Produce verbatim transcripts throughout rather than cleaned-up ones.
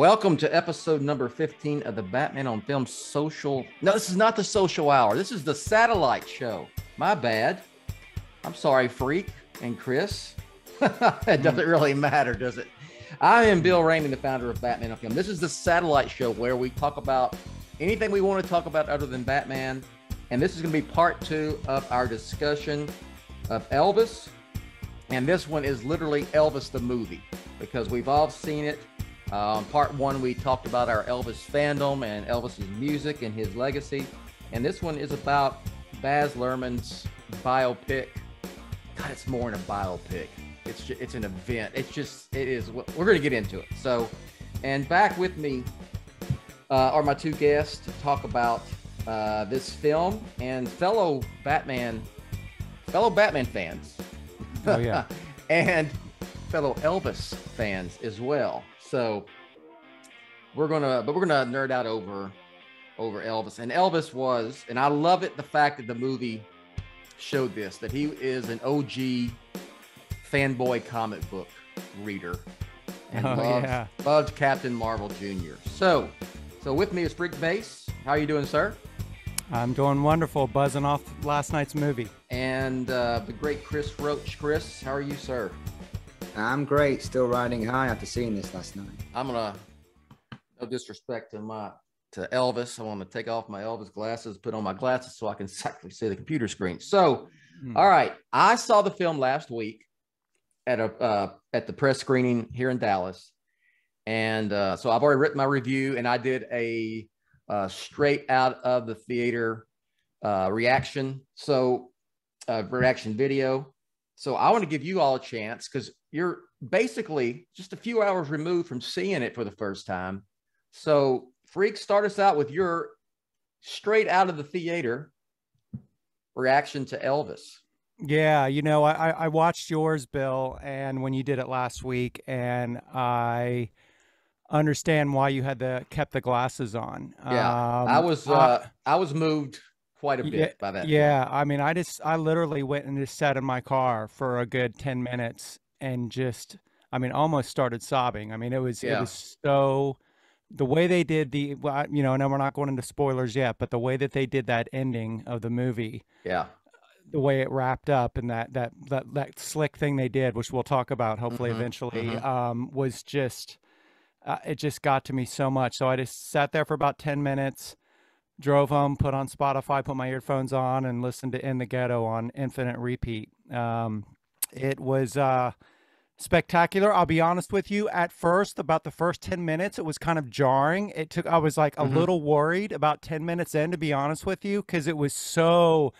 Welcome to episode number fifteen of the Batman on Film Social. No, this is not the social hour. This is the satellite show. My bad. I'm sorry, Freak and Chris. It doesn't really matter, does it? I am Bill Ramey, the founder of Batman on Film. This is the satellite show where we talk about anything we want to talk about other than Batman. And this is going to be part two of our discussion of Elvis. And this one is literally Elvis the movie, because we've all seen it. Um, part one, we talked about our Elvis fandom and Elvis's music and his legacy. And this one is about Baz Luhrmann's biopic. God, it's more than a biopic. It's just, it's an event. It's just, it is, we're going to get into it. So, and back with me uh, are my two guests to talk about uh, this film and fellow Batman, fellow Batman fans. Oh, yeah. And fellow Elvis fans as well. So we're gonna, but we're gonna nerd out over, over Elvis. And Elvis was, and I love it, the fact that the movie showed this, that he is an O G fanboy comic book reader, and oh, loved, yeah. loved Captain Marvel Junior So, so with me is Freekbass. How are you doing, sir? I'm doing wonderful, buzzing off last night's movie. And uh, the great Chris Roach. Chris, how are you, sir? I'm great, still riding high after seeing this last night. I'm gonna, no disrespect to my to Elvis, I want to take off my Elvis glasses, put on my glasses so I can actually see the computer screen. So, mm. all right, I saw the film last week at a uh, at the press screening here in Dallas, and uh, so I've already written my review, and I did a uh, straight out of the theater uh, reaction, so uh, reaction video. So I want to give you all a chance, because you're basically just a few hours removed from seeing it for the first time. So, Freak, start us out with your straight out of the theater reaction to Elvis. Yeah, you know, I, I watched yours, Bill, and when you did it last week, and I understand why you had the kept the glasses on. Yeah, um, I was uh, uh, I was moved quite a bit yeah, by that. Yeah, I mean, I just I literally went and just sat in my car for a good ten minutes. And just, I mean, almost started sobbing. I mean, it was, yeah. it was so, the way they did the, you know, and we're not going into spoilers yet, but the way that they did that ending of the movie, yeah, the way it wrapped up, and that, that, that, that slick thing they did, which we'll talk about hopefully mm-hmm. eventually, mm-hmm. um, was just, uh, it just got to me so much. So I just sat there for about ten minutes, drove home, put on Spotify, put my earphones on, and listened to In the Ghetto on infinite repeat. Um, It was uh, spectacular. I'll be honest with you. At first, about the first ten minutes, it was kind of jarring. It took. I was like a mm-hmm. little worried about ten minutes in, to be honest with you, because it was so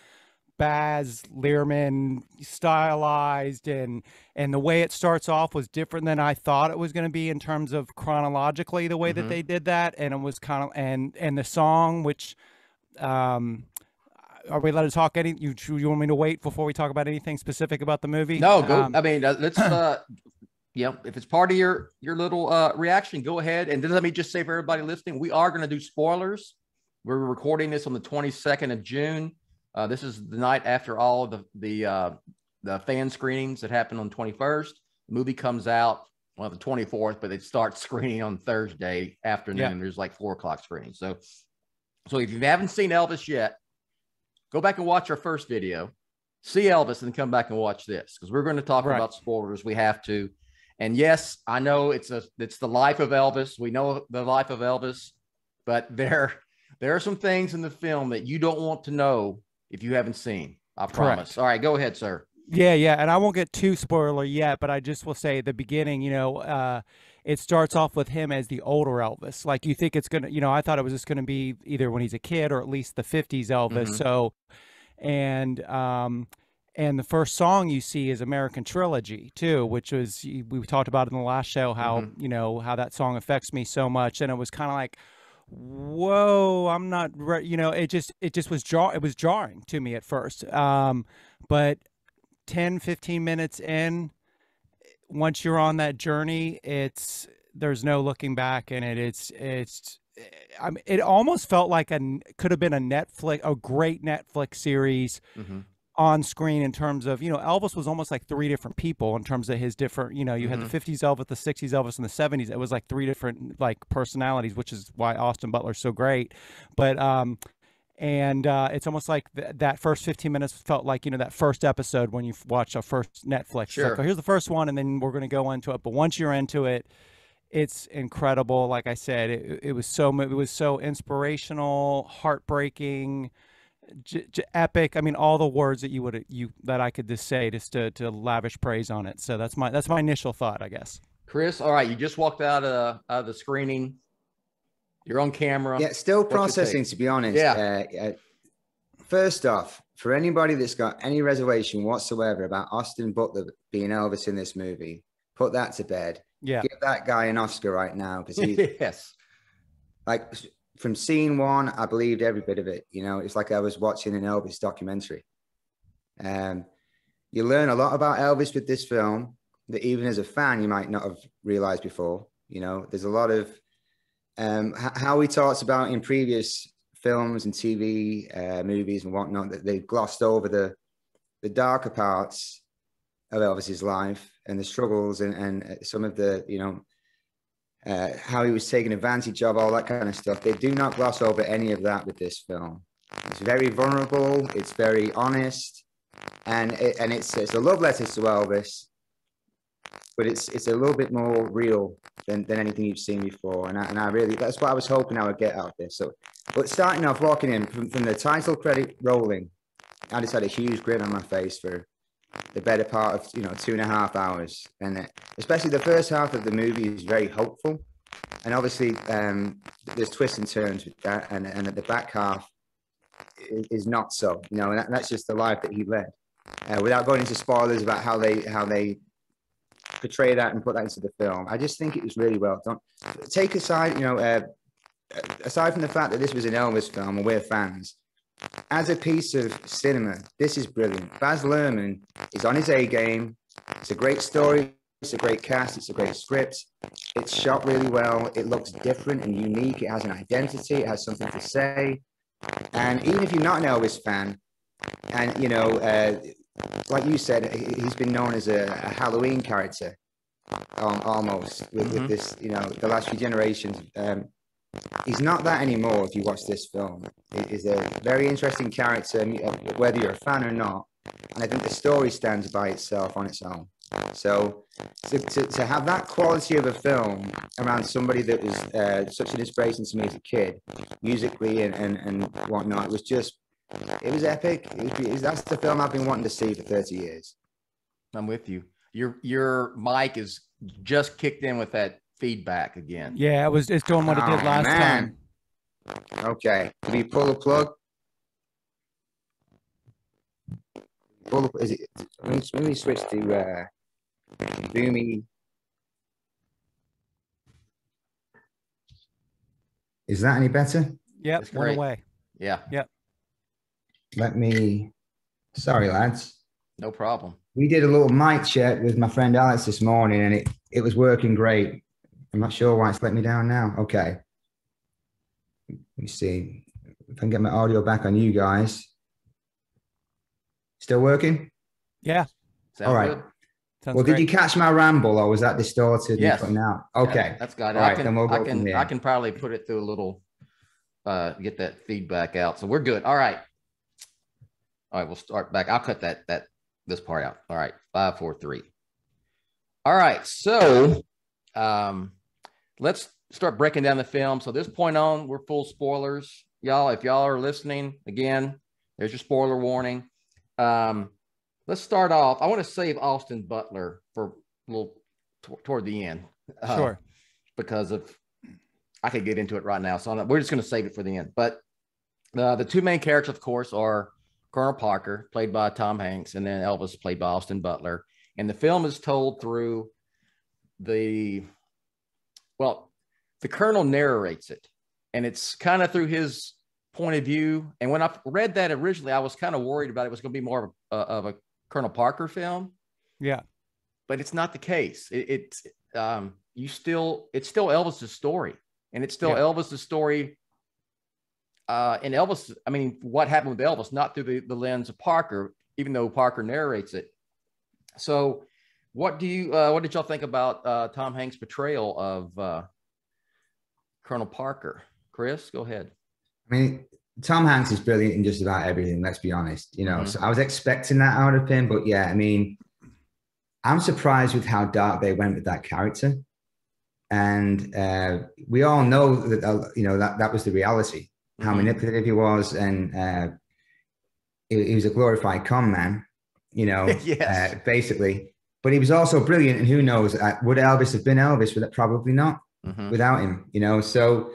Baz Luhrmann stylized, and and the way it starts off was different than I thought it was going to be in terms of chronologically the way mm-hmm. that they did that, and it was kind of and and the song, which. Um, Are we allowed to talk any? You, you want me to wait before we talk about anything specific about the movie? No, go. Um, I mean, uh, let's. Uh, yeah, if it's part of your your little uh, reaction, go ahead. And then let me just say for everybody listening, we are going to do spoilers. We're recording this on the twenty-second of June. Uh, this is the night after all of the the uh, the fan screenings that happened on the twenty-first. The movie comes out well the twenty-fourth, but it starts screening on Thursday afternoon. Yeah. There's like four o'clock screening. So, so if you haven't seen Elvis yet, go back and watch our first video, see Elvis, and come back and watch this, because we're going to talk right. about spoilers. We have to. And yes, I know it's a it's the life of Elvis. We know the life of Elvis, but there there are some things in the film that you don't want to know if you haven't seen. I promise. Correct. All right, go ahead, sir. Yeah, yeah, and I won't get too spoiler yet, but I just will say at the beginning, you know, uh, it starts off with him as the older Elvis. Like, you think it's going to, you know, I thought it was just going to be either when he's a kid or at least the fifties Elvis. Mm-hmm. So, and, um, and the first song you see is American Trilogy too, which was, we talked about in the last show, how, mm-hmm. you know, how that song affects me so much. And it was kind of like, whoa, I'm not, re you know, it just, it just was, jar it was jarring to me at first. Um, but ten, fifteen minutes in, once you're on that journey, it's there's no looking back in it. It's it's I mean, it almost felt like a could have been a Netflix a great Netflix series mm-hmm. on screen in terms of, you know, Elvis was almost like three different people in terms of his different, you know, you mm-hmm. had the fifties Elvis, the sixties Elvis, and the seventies. It was like three different like personalities, which is why Austin Butler's so great. But um and uh, it's almost like th that first fifteen minutes felt like, you know, that first episode when you watch a first Netflix. Sure. Like, oh, here's the first one, and then we're going to go into it. But once you're into it, it's incredible. Like I said, it, it was so it was so inspirational, heartbreaking, j j epic. I mean, all the words that you would you that I could just say just to to lavish praise on it. So that's my that's my initial thought, I guess. Chris, all right, you just walked out of, out of the screening. You're on camera. Yeah, still processing, to be honest. Yeah. Uh, uh, first off, for anybody that's got any reservation whatsoever about Austin Butler being Elvis in this movie, put that to bed. Yeah. Give that guy an Oscar right now, because he's yes. Like from scene one, I believed every bit of it. You know, it's like I was watching an Elvis documentary. Um, you learn a lot about Elvis with this film that even as a fan you might not have realized before. You know, there's a lot of Um, how he talks about in previous films and T V uh, movies and whatnot, that they've glossed over the the darker parts of Elvis's life and the struggles and, and some of the, you know, uh, how he was taken advantage of, all that kind of stuff. They do not gloss over any of that with this film. It's very vulnerable. It's very honest. And it, and it's, it's a love letter to Elvis. But it's it's a little bit more real than, than anything you've seen before, and I, and I really that's what I was hoping I would get out of this. So, but starting off, walking in from, from the title credit rolling, I just had a huge grin on my face for the better part of you know two and a half hours, and it, especially the first half of the movie is very hopeful, and obviously um, there's twists and turns with that, and and at the back half is not so. You know, and that, that's just the life that he led. Uh, without going into spoilers about how they how they. portray that and put that into the film, I just think it was really well done. Take aside, you know, uh, aside from the fact that this was an Elvis film and we're fans, as a piece of cinema, this is brilliant. Baz Luhrmann is on his A game. It's a great story. It's a great cast. It's a great script. It's shot really well. It looks different and unique. It has an identity. It has something to say. And even if you're not an Elvis fan, and you know. Uh, Like you said, he's been known as a, a Halloween character, um, almost, with, mm-hmm. with this, you know, the last few generations. Um, he's not that anymore if you watch this film. He's a very interesting character, whether you're a fan or not. And I think the story stands by itself on its own. So to, to, to have that quality of a film around somebody that was uh, such an inspiration to me as a kid, musically and, and, and whatnot, it was just... It was epic. It was, that's the film I've been wanting to see for thirty years. I'm with you. Your your mic is just kicked in with that feedback again. Yeah, it was. It's doing what it did oh, last man. time. Okay. Can you pull the plug? Pull the, is it? Let me, let me switch to uh, Boomy. Is that any better? Yep. It's went away. Yeah. Yep. Let me, sorry lads. No problem. We did a little mic check with my friend Alex this morning and it, it was working great. I'm not sure why it's let me down now. Okay. Let me see if I can get my audio back on you guys. Still working? Yeah. Sounds All right. Well, great. Did you catch my ramble or was that distorted? Yes. Now? Okay. Yeah, that's got it. All right, I can, then we'll go I, can I can probably put it through a little, uh, get that feedback out. So we're good. All right. All right, we'll start back. I'll cut that that this part out. All right, five, four, three. All right, so um, let's start breaking down the film. So this point on, we're full spoilers, y'all. If y'all are listening, again, there's your spoiler warning. Um, let's start off. I want to save Austin Butler for a little toward the end, uh, sure, because of I could get into it right now. So I'm not, we're just going to save it for the end. But uh, the two main characters, of course, are Colonel Parker, played by Tom Hanks, and then Elvis, played by Austin Butler. And the film is told through the, well, the Colonel narrates it. And it's kind of through his point of view. And when I read that originally, I was kind of worried about it was going to be more of a, of a Colonel Parker film. Yeah. But it's not the case. It, it um, you still, it's still Elvis's story. And it's still yeah. Elvis's story. Uh, and Elvis, I mean, what happened with Elvis, not through the, the lens of Parker. even though Parker narrates it. So what do you, uh, what did y'all think about uh, Tom Hanks' portrayal of uh, Colonel Parker? Chris, go ahead. I mean, Tom Hanks is brilliant in just about everything, let's be honest. You know, mm-hmm. so I was expecting that out of him, but yeah, I mean, I'm surprised with how dark they went with that character. And uh, we all know that, uh, you know, that, that was the reality, mm-hmm. how manipulative he was. And uh, he, he was a glorified con man, you know, yes. uh, basically. But he was also brilliant. And who knows, uh, would Elvis have been Elvis? Would it, probably not mm-hmm. without him, you know. So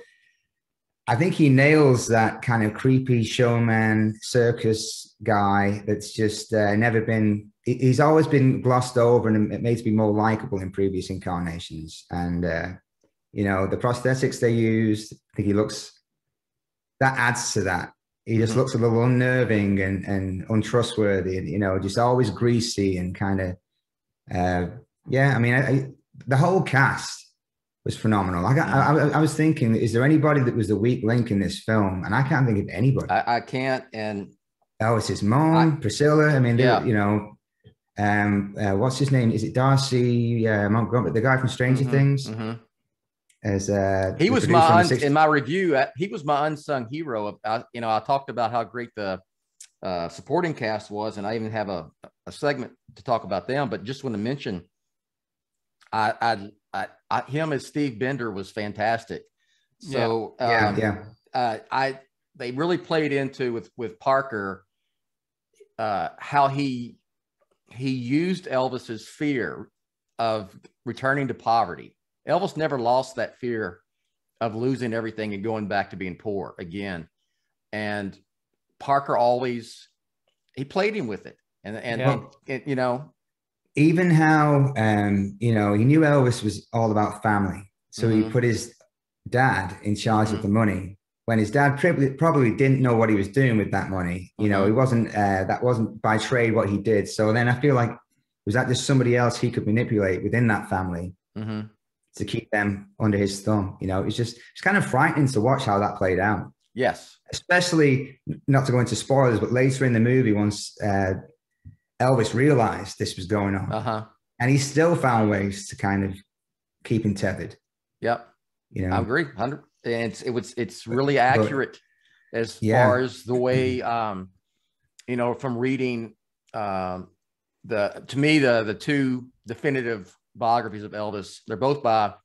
I think he nails that kind of creepy showman circus guy that's just uh, never been... He's always been glossed over and it made to be more likable in previous incarnations. And, uh, you know, the prosthetics they used, I think he looks, that adds to that. He just mm-hmm. looks a little unnerving and, and untrustworthy, and, you know, just always greasy and kind of, uh, yeah, I mean, I, I, the whole cast was phenomenal. I, got, I, I was thinking, is there anybody that was the weak link in this film? And I can't think of anybody. I, I can't. And oh, it's his mom, I, Priscilla. I mean, yeah. you know, um uh, what's his name, is it Darcy uh, Montgomery, the guy from Stranger mm-hmm, Things mm-hmm. as uh he was my un- in my review I, he was my unsung hero of, I, you know I talked about how great the uh supporting cast was, and I even have a a segment to talk about them, but just want to mention I I, I, I him as Steve Binder was fantastic. So yeah um, yeah, yeah. Uh, I they really played into with with Parker uh how he He used Elvis's fear of returning to poverty. Elvis never lost that fear of losing everything and going back to being poor again. And Parker always, he played him with it. And, and yeah. it, it, you know. Even how, um, you know, he knew Elvis was all about family. So mm-hmm. he put his dad in charge mm-hmm. of the money when his dad probably, probably didn't know what he was doing with that money. You know, he wasn't, uh, that wasn't by trade what he did. So then I feel like, was that just somebody else he could manipulate within that family mm-hmm. to keep them under his thumb? You know, it's just, it's kind of frightening to watch how that played out. Yes. Especially, not to go into spoilers, but later in the movie, once uh, Elvis realized this was going on uh-huh. and he still found ways to kind of keep him tethered. Yep. You know, I agree. one hundred percent. And it's, it was, it's really accurate as yeah. far as the way, um, you know, from reading um, the, to me, the, the two definitive biographies of Elvis, they're both by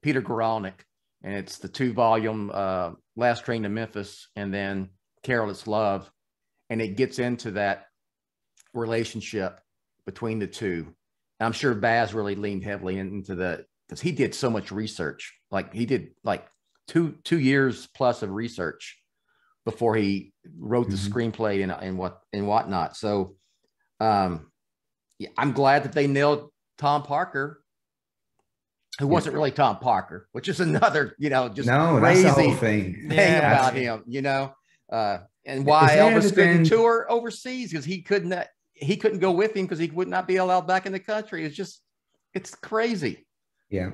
Peter Guralnik, and it's the two volume uh, Last Train to Memphis and then Careless Love. And it gets into that relationship between the two. And I'm sure Baz really leaned heavily into the, because he did so much research. Like he did like, Two two years plus of research before he wrote the mm-hmm. screenplay and and what and whatnot. So, um, yeah, I'm glad that they nailed Tom Parker, who yeah. wasn't really Tom Parker, which is another you know just no, crazy that's the whole thing, thing yeah. about him, you know, uh, and why Elvis couldn't tour overseas because he couldn't he couldn't go with him because he would not be allowed back in the country. It's just it's crazy. Yeah.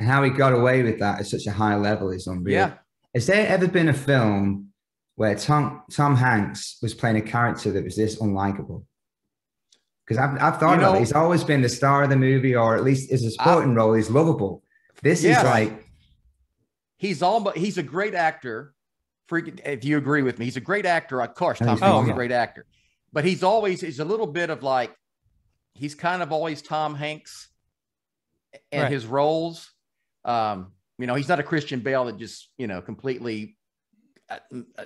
And how he got away with that at such a high level is unreal. Yeah. Has there ever been a film where Tom Tom Hanks was playing a character that was this unlikable? Because I've, I've thought you about know, it. He's always been the star of the movie, or at least as a supporting I, role, he's lovable. This yes. is like... He's all, he's a great actor. Freaking, if you agree with me, he's a great actor. Of course, Tom Hanks oh, is yeah. a great actor. But he's always, he's a little bit of like, he's kind of always Tom Hanks and right. his roles. Um, you know, he's not a Christian Bale that just, you know, completely uh,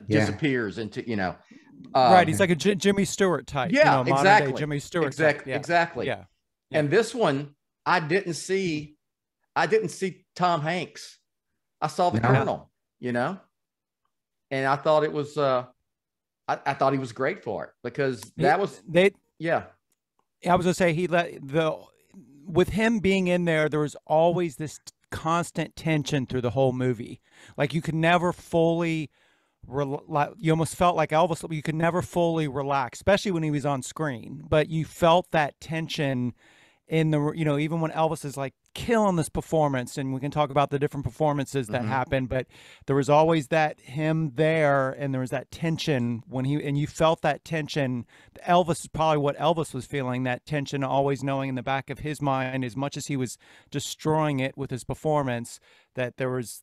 disappears yeah. into, you know. Um, right. He's like a J- Jimmy Stewart type. Yeah, you know, exactly. Jimmy Stewart. Exactly. Yeah. Exactly. Yeah. yeah. And this one, I didn't see, I didn't see Tom Hanks. I saw the no. Colonel, you know, and I thought it was, uh, I, I thought he was great for it because that he, was, they, yeah. I was gonna say he let the, with him being in there, there was always this constant tension through the whole movie. Like you could never fully rela- you almost felt like Elvis, you could never fully relax, especially when he was on screen, but you felt that tension in the, you know, even when Elvis is like killing this performance, and we can talk about the different performances that mm-hmm. happen, but there was always that him there, and there was that tension when he, and you felt that tension. Elvis is probably what Elvis was feeling, that tension, always knowing in the back of his mind, as much as he was destroying it with his performance, that there was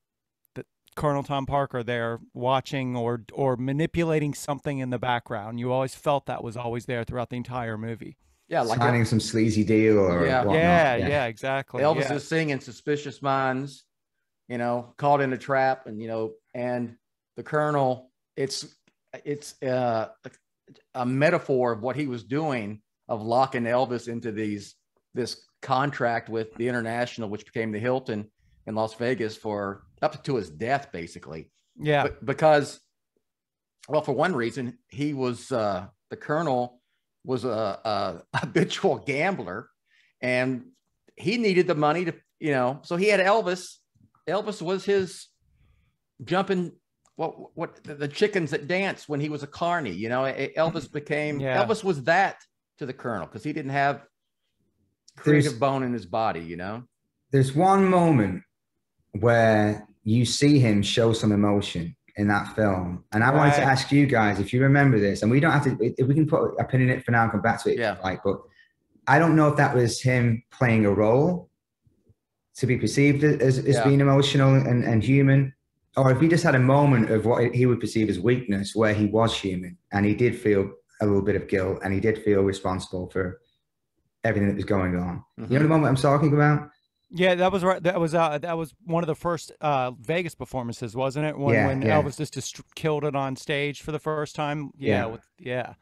the Colonel Tom Parker there watching or, or manipulating something in the background. You always felt that was always there throughout the entire movie. Yeah, like signing a, some sleazy deal or yeah, whatnot. Yeah, yeah, yeah, exactly. Elvis yeah. is singing "Suspicious Minds," you know, caught in a trap, and you know, and the Colonel. It's it's uh, a metaphor of what he was doing of locking Elvis into these this contract with the International, which became the Hilton in Las Vegas for up to his death, basically. Yeah, but because, well, for one reason, he was uh, the Colonel. was a, a habitual gambler, and he needed the money to, you know, so he had Elvis. Elvis was his jumping, what, what the chickens that danced when he was a carny, you know, Elvis became, yeah. Elvis was that to the Colonel, because he didn't have creative there's, bone in his body, you know. There's one moment where you see him show some emotion in that film, and I right. wanted to ask you guys if you remember this, and we don't have to, if we can put a pin in it for now and come back to it, yeah. like, but I don't know if that was him playing a role to be perceived as, as yeah. being emotional and, and human, or if he just had a moment of what he would perceive as weakness where he was human and he did feel a little bit of guilt and he did feel responsible for everything that was going on. Mm-hmm. You know the moment I'm talking about? Yeah, that was right. That was uh, that was one of the first uh, Vegas performances, wasn't it? When, yeah, when yeah. Elvis just, just killed it on stage for the first time. Yeah, yeah, with, yeah.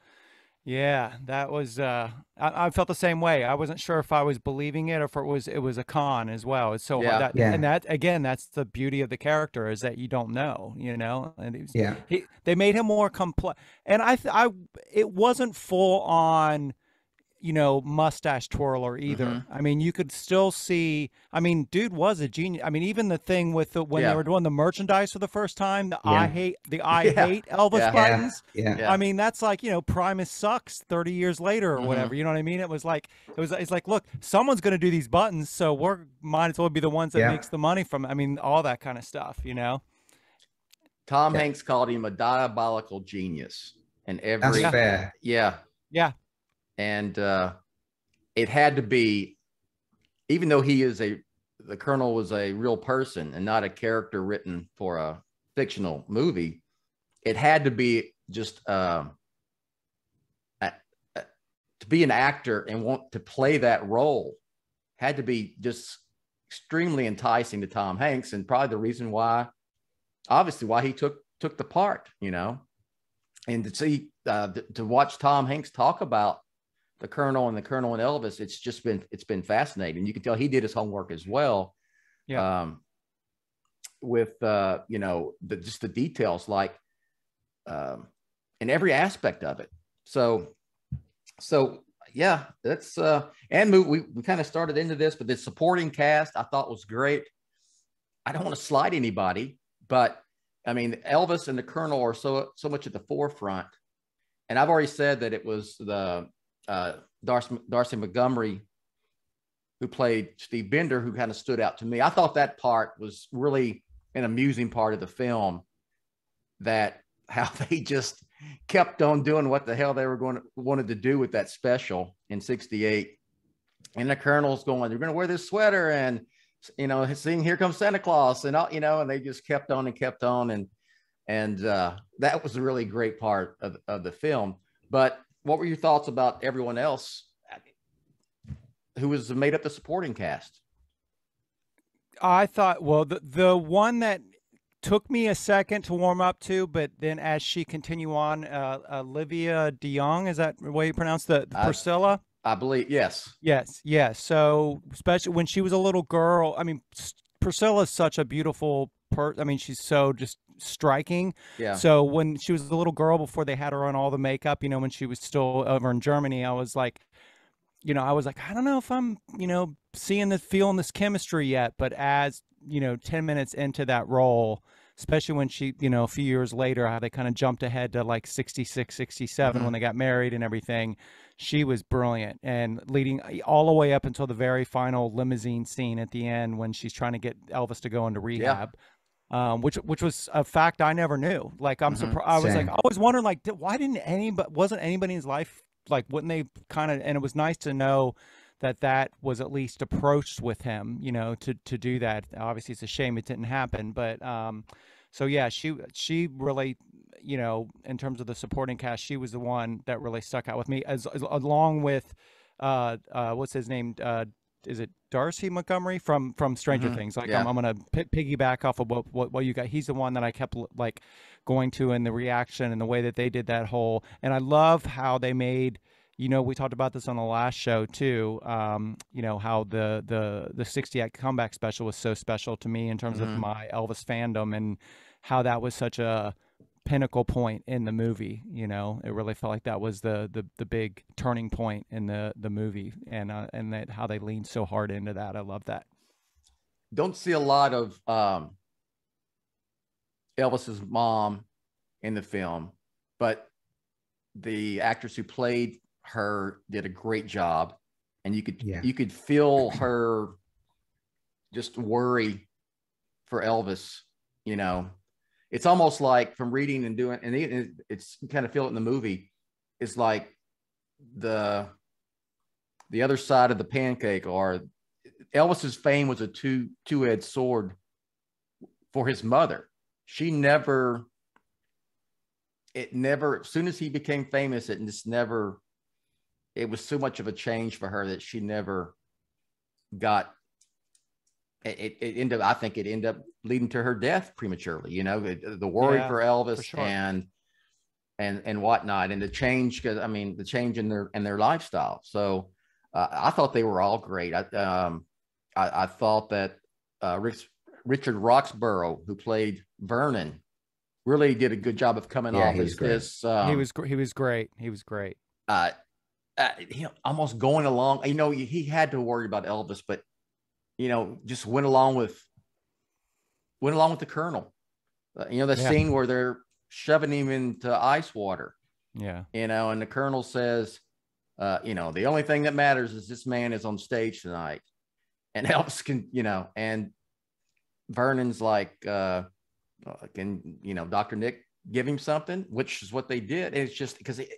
yeah. That was. Uh, I, I felt the same way. I wasn't sure if I was believing it or if it was it was a con as well. It's so yeah. that, yeah. and that again, that's the beauty of the character, is that you don't know, you know. And it was, yeah, he, they made him more complex, and I, I, it wasn't full on, you know, mustache twirler either. Mm-hmm. I mean, you could still see, I mean, dude was a genius. I mean, even the thing with the, when yeah. they were doing the merchandise for the first time, the yeah. I hate, the I yeah. hate Elvis yeah. buttons. Yeah. Yeah. I mean, that's like, you know, Primus sucks thirty years later or mm-hmm. whatever, you know what I mean? It was like, it was, it's like, look, someone's going to do these buttons, so we're might as well be the ones that yeah. makes the money from, I mean, all that kind of stuff, you know? Tom yeah. Hanks called him a diabolical genius. And every, that's fair. yeah. Yeah. And uh, it had to be, even though he is a, the Colonel was a real person and not a character written for a fictional movie, it had to be just uh, a, a, to be an actor and want to play that role had to be just extremely enticing to Tom Hanks, and probably the reason why, obviously why he took, took the part, you know, and to see, uh, th- to watch Tom Hanks talk about the Colonel and the Colonel and Elvis, it's just been, it's been fascinating. You can tell he did his homework as well. Yeah. Um, with, uh, you know, the, just the details, like, um, in every aspect of it. So, so yeah, that's, uh, and move, we, we kind of started into this, but the supporting cast I thought was great. I don't want to slight anybody, but I mean, Elvis and the Colonel are so, so much at the forefront. And I've already said that it was the, Uh, Darcy, Darcy Montgomery, who played Steve Binder, who kind of stood out to me. I thought that part was really an amusing part of the film, that how they just kept on doing what the hell they were going to, wanted to do with that special in sixty-eight. And the Colonel's going, you're going to wear this sweater, and, you know, seeing Here Comes Santa Claus, and all, you know, and they just kept on and kept on. And, and uh, that was a really great part of, of the film. But what were your thoughts about everyone else who was made up the supporting cast? I thought, well, the, the one that took me a second to warm up to, but then as she continued on, uh, Olivia DeYoung, is that the way you pronounce the, the I, Priscilla? I believe, yes. Yes, yes. So especially when she was a little girl, I mean, Priscilla is such a beautiful person. I mean, she's so just striking. Yeah. So when she was a little girl, before they had her on all the makeup, you know, when she was still over in Germany, I was like, you know, I was like, I don't know if I'm, you know, seeing this, feeling this chemistry yet. But as, you know, ten minutes into that role, especially when she, you know, a few years later, how they kind of jumped ahead to like sixty-six, sixty-seven mm-hmm. when they got married and everything. She was brilliant, and leading all the way up until the very final limousine scene at the end when she's trying to get Elvis to go into rehab. Yeah. Um, which, which was a fact I never knew. Like, I'm mm-hmm. surprised. I was Same. like, I was wondering, like, why didn't anybody, wasn't anybody in his life, like, wouldn't they kind of, and it was nice to know that that was at least approached with him, you know, to, to do that. Obviously it's a shame it didn't happen, but, um, so yeah, she, she really, you know, in terms of the supporting cast, she was the one that really stuck out with me, as, as along with, uh, uh, what's his name? Uh, is it Darcy Montgomery from from Stranger mm-hmm. Things? Like, yeah. I'm, I'm gonna piggyback off of what, what what you got. He's the one that I kept like going to, and the reaction and the way that they did that whole, and I love how they made, you know, we talked about this on the last show too, um you know, how the the the sixty-act comeback special was so special to me in terms mm-hmm. of my Elvis fandom, and how that was such a pinnacle point in the movie. You know, it really felt like that was the the, the big turning point in the the movie, and uh, and that how they leaned so hard into that. I love that. Don't see a lot of um Elvis's mom in the film, but the actress who played her did a great job, and you could yeah. you could feel her just worry for Elvis, you know. It's almost like, from reading and doing, and it's, you kind of feel it in the movie, it's like the the other side of the pancake, or Elvis's fame was a two two-edged sword for his mother. She never, it never, as soon as he became famous, it just never, it was so much of a change for her that she never got. It, it ended up, I think it ended up leading to her death prematurely, you know, it, the worry yeah, for Elvis for sure. and, and, and whatnot, and the change, cause I mean, the change in their, in their lifestyle. So uh, I thought they were all great. I, um, I, I thought that uh, Rich, Richard Roxborough, who played Vernon, really did a good job of coming yeah, off as this. Um, he was, he was great. He was great. Uh, uh, you know, almost going along, you know, he had to worry about Elvis, but you know, just went along with, went along with the Colonel. Uh, you know, the yeah. scene where they're shoving him into ice water. Yeah. You know, and the Colonel says, uh, you know, the only thing that matters is this man is on stage tonight. And Elvis can, you know, and Vernon's like, uh, can, you know, Doctor Nick give him something, which is what they did. And it's just because he,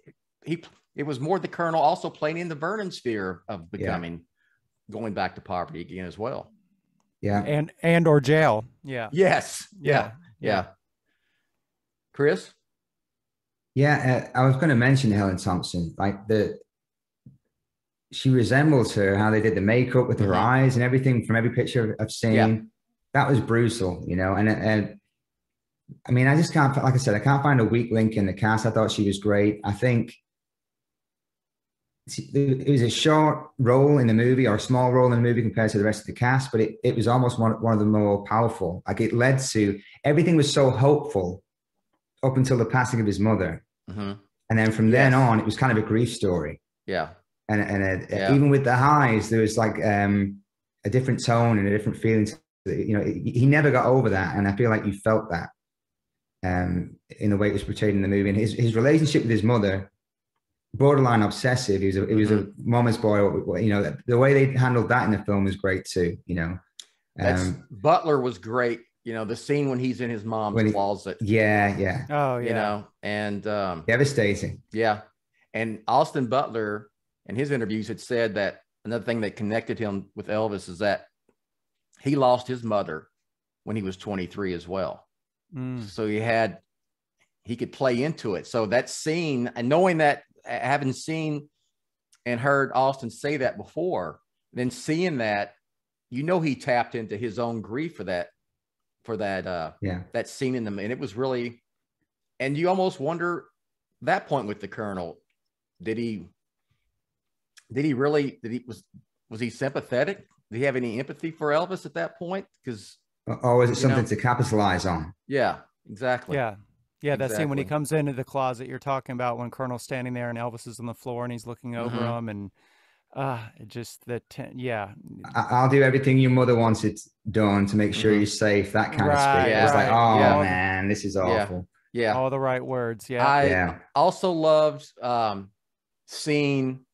he, it was more the Colonel also playing in the Vernon sphere of becoming. Yeah. Going back to poverty again as well. Yeah. And, and, or jail. Yeah. Yes. Yeah. Yeah. yeah. Chris. Yeah. Uh, I was going to mention Helen Thompson, like the, she resembles her, how they did the makeup with her mm-hmm. eyes and everything from every picture I've seen. Yeah. That was brutal, you know? And, and I mean, I just can't, like I said, I can't find a weak link in the cast. I thought she was great. I think, it was a short role in the movie, or a small role in the movie compared to the rest of the cast, but it, it was almost one, one of the more powerful. Like, it led to, everything was so hopeful up until the passing of his mother. Mm-hmm. And then from yes. then on, it was kind of a grief story. Yeah. And, and a, yeah. even with the highs, there was like um, a different tone and a different feeling. You know, he never got over that. And I feel like you felt that um, in the way it was portrayed in the movie. And his, his relationship with his mother, borderline obsessive. He was a, he was mm-hmm. a mama's boy. You know, the way they handled that in the film was great too. You know, um, That's, Butler was great. You know, the scene when he's in his mom's he, closet. Yeah, yeah. Oh, yeah. You know, and um, devastating. Yeah, and Austin Butler in his interviews had said that another thing that connected him with Elvis is that he lost his mother when he was twenty-three as well. Mm. So he had, he could play into it. So that scene, and knowing that, having seen and heard Austin say that before, then seeing that, you know, he tapped into his own grief for that, for that, uh, yeah, that scene in them. And it was really, and you almost wonder that point with the Colonel, did he, did he really, did he, was, was he sympathetic? Did he have any empathy for Elvis at that point? Cause, or is it something know? to capitalize on? Yeah, exactly. Yeah. Yeah, that exactly. scene when he comes into the closet you're talking about, when Colonel's standing there and Elvis is on the floor and he's looking over mm-hmm. him, and Uh, just the ten, yeah. I'll do everything your mother wants it done to make sure mm-hmm. you're safe. That kind right, of speech. Yeah, it's right. like, oh yeah. man, this is awful. Yeah. yeah, all the right words. Yeah. I yeah. also loved um, seeing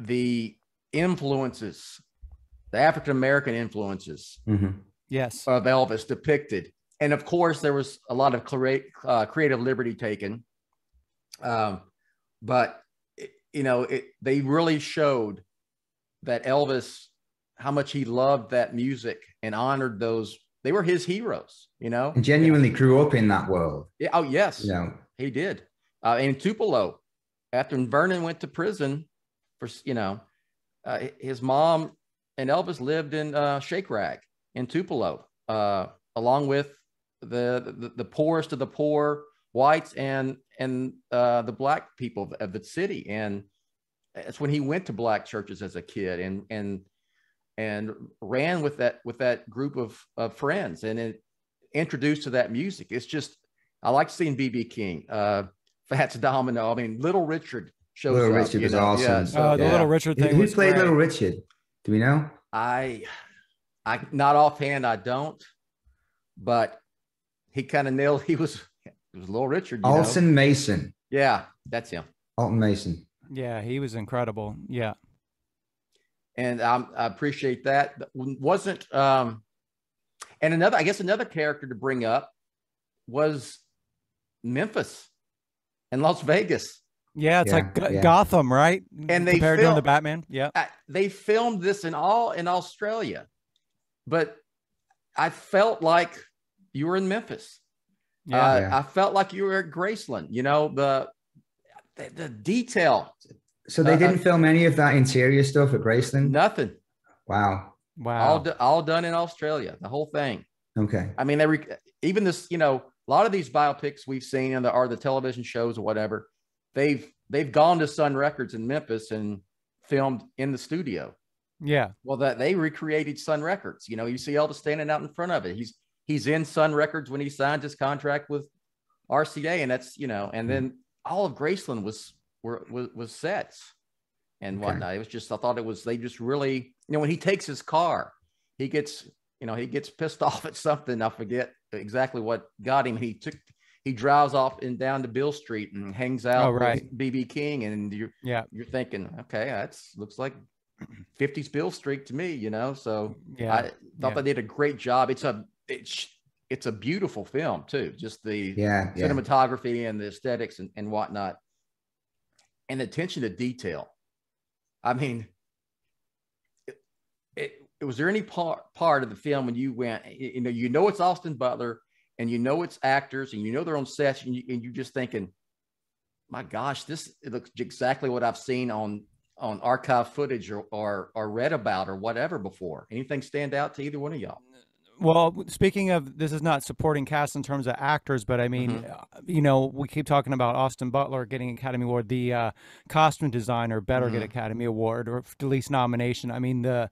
the influences, the African American influences. Mm-hmm. Yes, of Elvis depicted, and of course there was a lot of cre uh, creative liberty taken, um, but. You know, it, they really showed that Elvis, how much he loved that music and honored those. They were his heroes, you know. And genuinely yeah. grew up in that world. Yeah. Oh, yes. You know? He did. Uh, in Tupelo, after Vernon went to prison, for you know, uh, his mom and Elvis lived in uh, Shake Rag in Tupelo, uh, along with the, the the poorest of the poor. Whites and and uh, the black people of the city, and that's when he went to black churches as a kid, and and and ran with that with that group of, of friends, and it introduced to that music. It's just I like seeing B B King, uh, Fats Domino. I mean, Little Richard shows Little up. Little Richard was know? awesome. Yeah, so, uh, the yeah. Little Richard thing. Who played Little Richard? Do we know? I, I not offhand. I don't, but he kind of nailed. He was. It was Little Richard. Alton Mason. Yeah, that's him. Alton Mason. Yeah, he was incredible. Yeah. And um, I appreciate that. Wasn't, um, and another, I guess another character to bring up was Memphis and Las Vegas. Yeah, it's yeah, like yeah. Gotham, right? And they compared to the Batman. Yeah. I, they filmed this in all in Australia, but I felt like you were in Memphis. Yeah, uh, yeah. I felt like you were at Graceland, you know, the, the, the detail. So they uh, didn't film any of that interior stuff at Graceland? Nothing. Wow. Wow. All, do, all done in Australia, the whole thing. Okay. I mean, they re even this, you know, a lot of these biopics we've seen and the, or the television shows or whatever, they've, they've gone to Sun Records in Memphis and filmed in the studio. Yeah. Well, that they recreated Sun Records. You know, you see Elvis standing out in front of it. He's, He's in Sun Records when he signed his contract with R C A, and that's, you know, and then all of Graceland was were, was, was sets and whatnot. Okay. It was just, I thought it was, they just really, you know, when he takes his car, he gets, you know, he gets pissed off at something. I forget exactly what got him. He took, he drives off and down to Bill Street and hangs out oh, right. with B B King. And you're, yeah. you're thinking, okay, that's looks like fifties Bill Street to me, you know? So yeah. I thought yeah. they did a great job. It's a, It's, it's a beautiful film too. Just the yeah, cinematography yeah. and the aesthetics and, and whatnot. And attention to detail. I mean, it, it, it was there any part, part of the film when you went, you, you know, you know, it's Austin Butler and you know, it's actors and you know, they're on sets and, you, and you're just thinking, my gosh, this it looks exactly what I've seen on, on archive footage or, or, or read about or whatever before. Anything stand out to either one of y'all? Well, speaking of, this is not supporting cast in terms of actors, but I mean, mm-hmm. you know, we keep talking about Austin Butler getting Academy Award, the uh, costume designer better mm-hmm. get Academy Award or at least nomination. I mean, the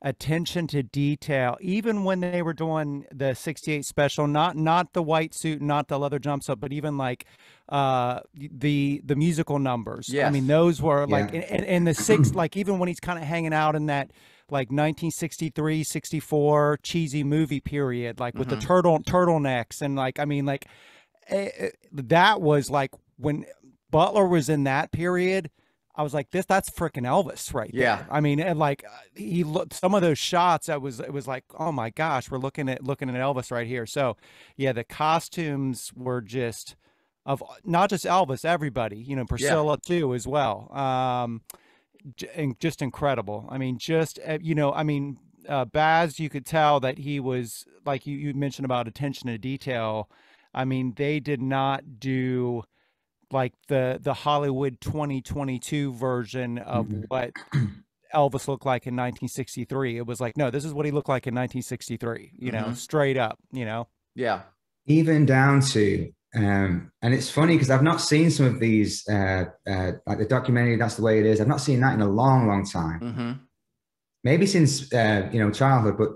attention to detail, even when they were doing the sixty-eight special, not not the white suit, not the leather jumpsuit, but even like uh, the the musical numbers. Yes. I mean, those were yeah. like, and, and the six, like even when he's kind of hanging out in that, like nineteen sixty-three, sixty-four cheesy movie period, like with mm-hmm. the turtle turtlenecks and like, I mean, like it, it, that was like when Butler was in that period, I was like, this, that's frickin' Elvis right yeah. there. I mean, and like he looked, some of those shots, I was, it was like, oh my gosh, we're looking at, looking at Elvis right here. So yeah, the costumes were just of not just Elvis, everybody, you know, Priscilla yeah. too, as well. Um, And just incredible. I mean, just, you know, I mean, uh, Baz, you could tell that he was like you, you mentioned about attention to detail. I mean, they did not do like the, the Hollywood twenty twenty-two version of mm-hmm. what Elvis looked like in nineteen sixty-three. It was like, no, this is what he looked like in nineteen sixty-three, you mm-hmm. know, straight up, you know? Yeah. Even down to, Um, and it's funny because I've not seen some of these, uh, uh, like the documentary, That's the Way It Is. I've not seen that in a long, long time. Mm-hmm. Maybe since, uh, you know, childhood, but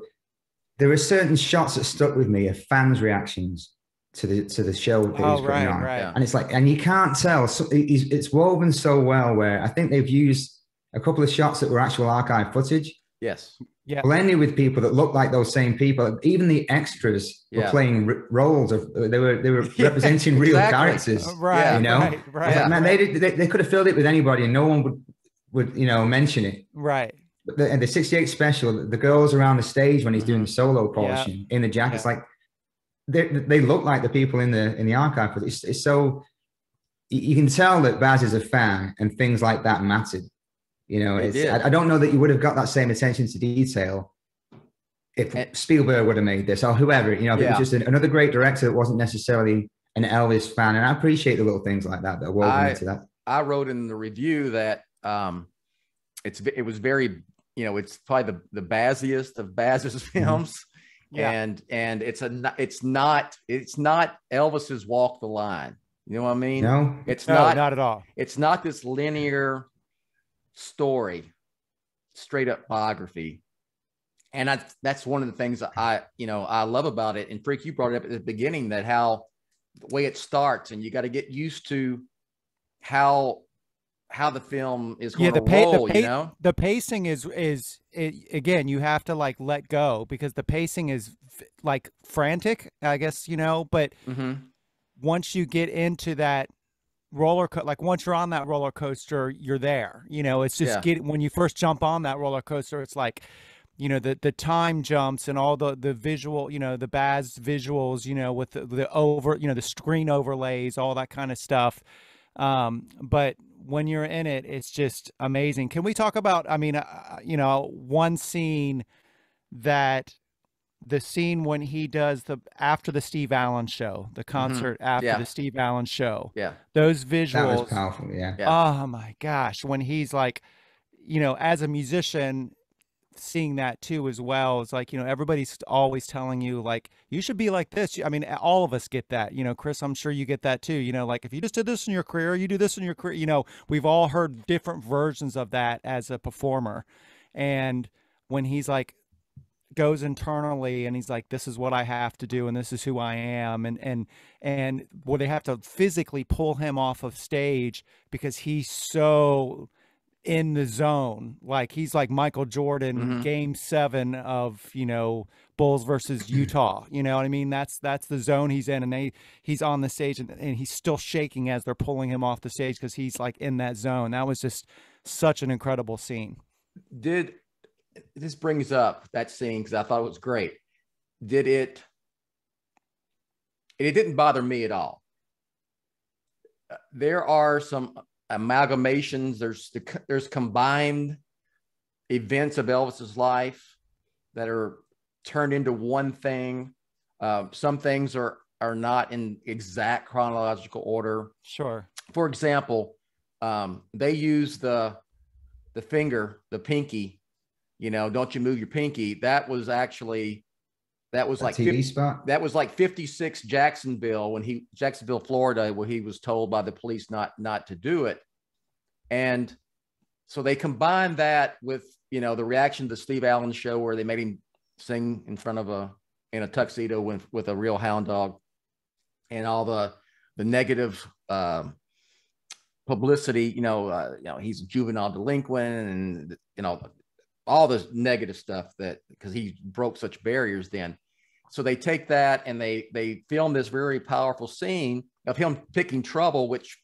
there are certain shots that stuck with me of fans' reactions. to the to the show that oh, he's right, on. Right. And it's like, and you can't tell. So it's, it's woven so well where I think they've used a couple of shots that were actual archive footage. Yes. Yeah. Blended with people that looked like those same people. Even the extras yeah. were playing r roles of they were they were yeah, representing exactly. real characters. Right. Yeah, you know, right, right, yeah, man, right. They, did, they they could have filled it with anybody, and no one would would you know mention it. Right. But the, and the sixty-eight special, the girls around the stage when he's doing the solo portion yeah. in the jackets, yeah. like they they look like the people in the in the archive. But it's, it's so you can tell that Baz is a fan, and things like that mattered. You know, it's, I, I don't know that you would have got that same attention to detail if and, Spielberg would have made this or whoever, you know, if yeah. it was just an, another great director that wasn't necessarily an Elvis fan. And I appreciate the little things like that that woven I, into that. I wrote in the review that um, it's it was very, you know, it's probably the, the Baziest of Baz's films. yeah. And and it's a it's not it's not Elvis's Walk the Line. You know what I mean? No, it's no, not, not at all. It's not this linear story, straight up biography. And I, that's one of the things I, you know, I love about it. And Freak, you brought it up at the beginning that how the way it starts, and you got to get used to how, how the film is going yeah, to roll, you know? The pacing is, is it, again, you have to like let go because the pacing is like frantic, I guess, you know, but mm-hmm. once you get into that roller co like once you're on that roller coaster, you're there, you know, it's just yeah. get when you first jump on that roller coaster, it's like, you know, the the time jumps and all the the visual, you know, the Baz visuals, you know, with the, the over, you know, the screen overlays, all that kind of stuff. Um, but when you're in it, it's just amazing. Can we talk about, I mean, uh, you know, one scene that the scene when he does the after the Steve Allen show, the concert mm-hmm. after yeah. the Steve Allen show. Yeah. Those visuals. That was powerful, yeah. yeah. Oh my gosh. When he's like, you know, as a musician, seeing that too as well. It's like, you know, everybody's always telling you like, you should be like this. I mean, all of us get that, you know, Chris, I'm sure you get that too. You know, like if you just did this in your career, you do this in your career, you know, we've all heard different versions of that as a performer. And when he's like, goes internally and he's like, this is what I have to do and this is who I am, and and and well, they have to physically pull him off of stage because he's so in the zone, like he's like Michael Jordan mm-hmm. game seven of, you know, Bulls versus Utah, you know what I mean? That's that's the zone he's in, and they he's on the stage and, and he's still shaking as they're pulling him off the stage because he's like in that zone. That was just such an incredible scene. Did this brings up that scene because I thought it was great. Did it, it didn't bother me at all. There are some amalgamations. There's, the, there's combined events of Elvis's life that are turned into one thing. Uh, some things are, are not in exact chronological order. Sure. For example, um, they use the, the finger, the pinky, you know, don't you move your pinky. That was actually, that was like, T V fifty, spot. that was like fifty-six Jacksonville when he, Jacksonville, Florida, where he was told by the police not, not to do it. And so they combined that with, you know, the reaction to the Steve Allen show where they made him sing in front of a, in a tuxedo with, with a real hound dog, and all the, the negative, um, publicity, you know, uh, you know, he's a juvenile delinquent and, you know, all this negative stuff that, because he broke such barriers then. So they take that and they, they film this very powerful scene of him picking Trouble, which,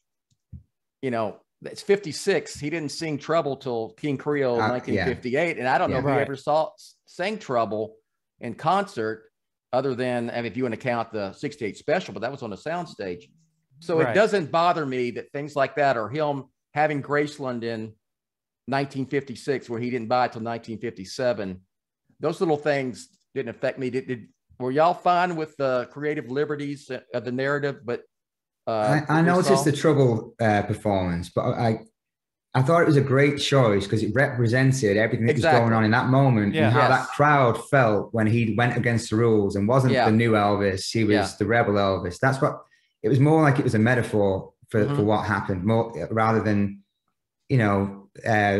you know, it's fifty-six. He didn't sing Trouble till King Creole uh, nineteen fifty-eight. Yeah. And I don't yeah, know if right. he ever saw, sang Trouble in concert other than, I mean, if you want to count the sixty-eight special, but that was on a soundstage. So right. it doesn't bother me that things like that, or him having Graceland in nineteen fifty-six, where he didn't buy it till nineteen fifty-seven. Those little things didn't affect me. Did, did were y'all fine with the creative liberties of the narrative? But uh, I, I noticed the Trouble uh, performance, but I I thought it was a great choice because it represented everything that exactly. was going on in that moment yeah. and how yes. that crowd felt when he went against the rules and wasn't yeah. the new Elvis. He was yeah. the rebel Elvis. That's what it was. More like it was a metaphor for mm-hmm. for what happened, more rather than, you know. Uh,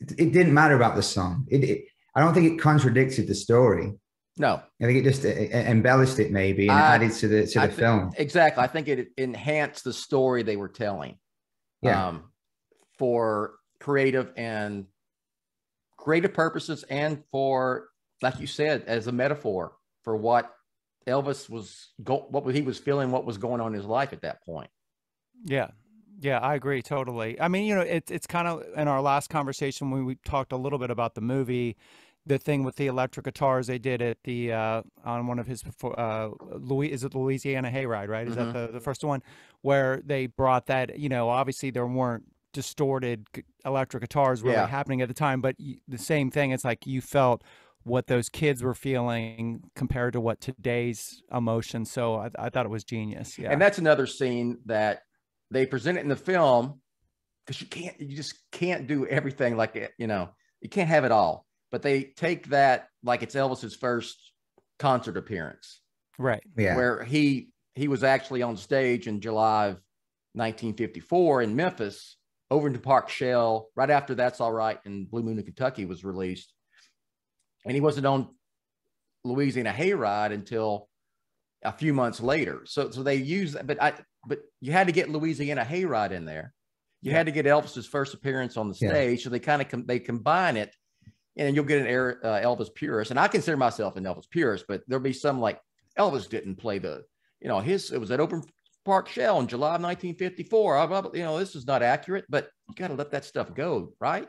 it didn't matter about the song. It, it, I don't think it contradicted the story. No, I think it just embellished it maybe and I, added to the to the I th- film. Exactly, I think it enhanced the story they were telling. Yeah, um, for creative and creative purposes, and for, like you said, as a metaphor for what Elvis was, go- what he was feeling, what was going on in his life at that point. Yeah. Yeah, I agree totally. I mean, you know, it, it's kind of in our last conversation when we talked a little bit about the movie, the thing with the electric guitars they did at the uh, on one of his uh, Louis is it Louisiana Hayride, right? Is mm-hmm. that the, the first one where they brought that? You know, obviously there weren't distorted electric guitars really yeah. happening at the time, but the same thing. It's like you felt what those kids were feeling compared to what today's emotion. So I, I thought it was genius. Yeah, and that's another scene that they present it in the film, because you can't, you just can't do everything like it. You know, you can't have it all. But they take that like it's Elvis's first concert appearance, right? Yeah, where he he was actually on stage in July of nineteen fifty-four in Memphis, over into Park Shell. Right after That's All Right and Blue Moon of Kentucky was released, and he wasn't on Louisiana Hayride until a few months later. So so they use that, but I. But you had to get Louisiana Hayride in there. You yeah. had to get Elvis's first appearance on the stage. Yeah. So they kind of com- they combine it, and you'll get an air, uh, Elvis purist. And I consider myself an Elvis purist, but there'll be some like Elvis didn't play the, you know, his, it was at Open Park Shell in July of nineteen fifty-four. I, I, you know, this is not accurate, but you got to let that stuff go, right?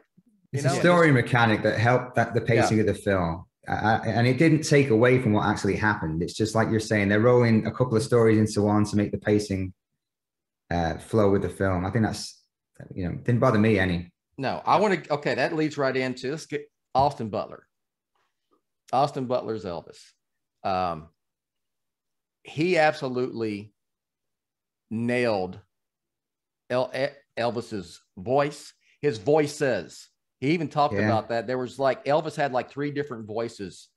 You it's know? a story it's- mechanic that helped that the pacing yeah. of the film. I, and it didn't take away from what actually happened. It's just like you're saying, they're rolling a couple of stories into one to make the pacing Uh, flow with the film. I think that's, you know, didn't bother me any. No, I want to, okay, that leads right into, let's get Austin Butler. Austin Butler's Elvis. Um, he absolutely nailed El- Elvis's voice, his voices. He even talked yeah. about that. There was like, Elvis had like three different voices.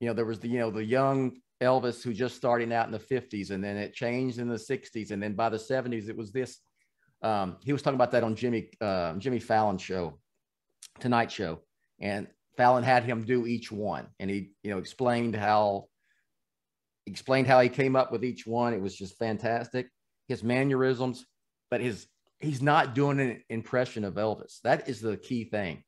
You know, there was the, you know, the young Elvis who just starting out in the fifties, and then it changed in the sixties, and then by the seventies it was this. Um, he was talking about that on Jimmy uh, Jimmy Fallon's show, Tonight Show, and Fallon had him do each one, and he you know explained how explained how he came up with each one. It was just fantastic, his mannerisms, but his he's not doing an impression of Elvis. That is the key thing.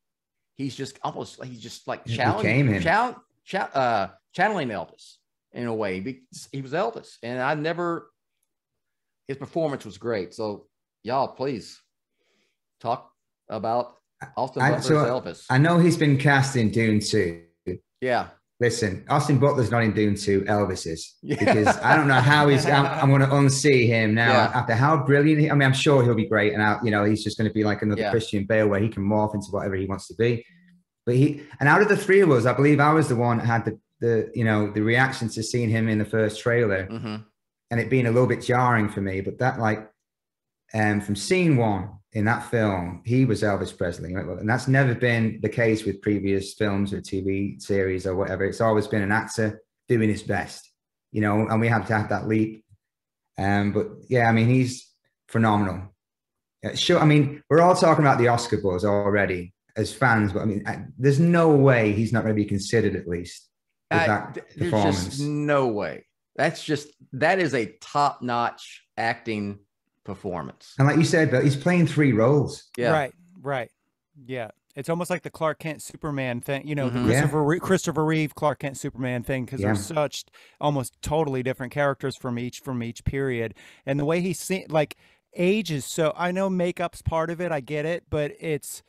He's just almost he's just like channeling chall- chall- uh, channeling Elvis. In a way, because he was Elvis, and I never. His performance was great. So, y'all, please talk about Austin I, Butler's so Elvis. I know he's been cast in Dune two. Yeah. Listen, Austin Butler's not in Dune two. Elvis is yeah. because I don't know how he's. I'm, I'm going to unsee him now yeah. after how brilliant. He, I mean, I'm sure he'll be great, and I, you know, he's just going to be like another yeah. Christian Bale where he can morph into whatever he wants to be. But he, and out of the three of us, I believe I was the one that had the. the you know the reaction to seeing him in the first trailer mm-hmm. and it being a little bit jarring for me, but that like um from scene one in that film he was Elvis Presley, and that's never been the case with previous films or T V series or whatever. It's always been an actor doing his best, you know, and we have to have that leap. Um but yeah, I mean, he's phenomenal. Yeah, sure, I mean, we're all talking about the Oscar buzz already as fans, but I mean I, there's no way he's not going to be considered, at least. I, there's just no way. That's just that is a top-notch acting performance. And like you said, Bill, he's playing three roles. Yeah, right, right. Yeah, it's almost like the Clark Kent Superman thing. You know, mm-hmm. the Christopher, yeah. Re- Christopher Reeve Clark Kent Superman thing, because yeah. they're such almost totally different characters from each from each period. And the way he's seen, like age is so. I know makeup's part of it. I get it, but it's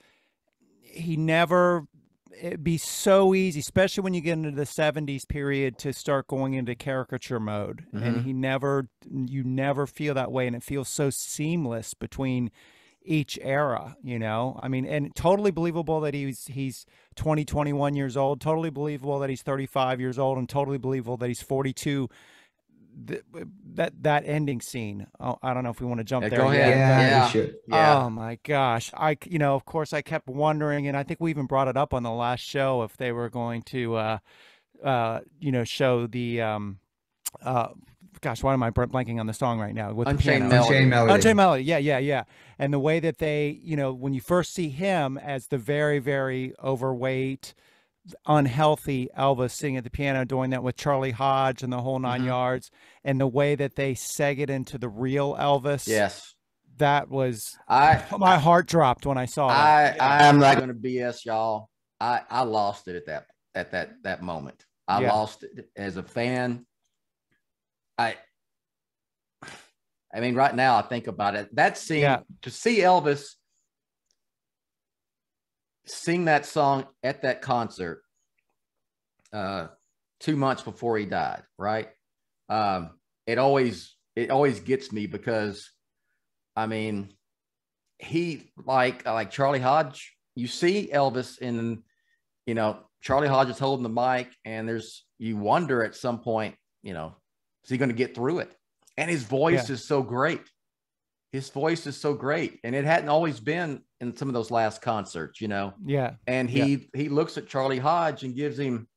he never. It'd be so easy, especially when you get into the seventies period, to start going into caricature mode. Mm-hmm. And he never, you never feel that way. And it feels so seamless between each era, you know, I mean, and totally believable that he's, he's twenty, twenty-one years old, totally believable that he's thirty-five years old, and totally believable that he's forty-two. Th- that that ending scene. Oh, I don't know if we want to jump yeah, there. Go ahead. Yeah, yeah. yeah. Oh my gosh. I you know, of course, I kept wondering, and I think we even brought it up on the last show if they were going to, uh, uh, you know, show the. Um, uh, gosh, why am I blanking on the song right now? With Unchained Melody. Unchained Melody. Unchained Melody. Yeah, yeah, yeah. And the way that they, you know, when you first see him as the very, very overweight, unhealthy Elvis singing at the piano, doing that with Charlie Hodge and the whole nine mm-hmm. yards, and the way that they segued into the real Elvis. Yes. That was, I my I, heart dropped when I saw that. I, I am not going to B S y'all. I, I lost it at that, at that, that moment. I yeah. lost it as a fan. I, I mean, right now I think about it, that scene, yeah. to see Elvis sing that song at that concert, uh, two months before he died. Right. Um, it always, it always gets me because, I mean, he, like, like Charlie Hodge, you see Elvis in, you know, Charlie Hodge is holding the mic, and there's, you wonder at some point, you know, is he going to get through it? And his voice yeah. is so great. His voice is so great. And it hadn't always been in some of those last concerts, you know? Yeah. And he, yeah. he looks at Charlie Hodge and gives him,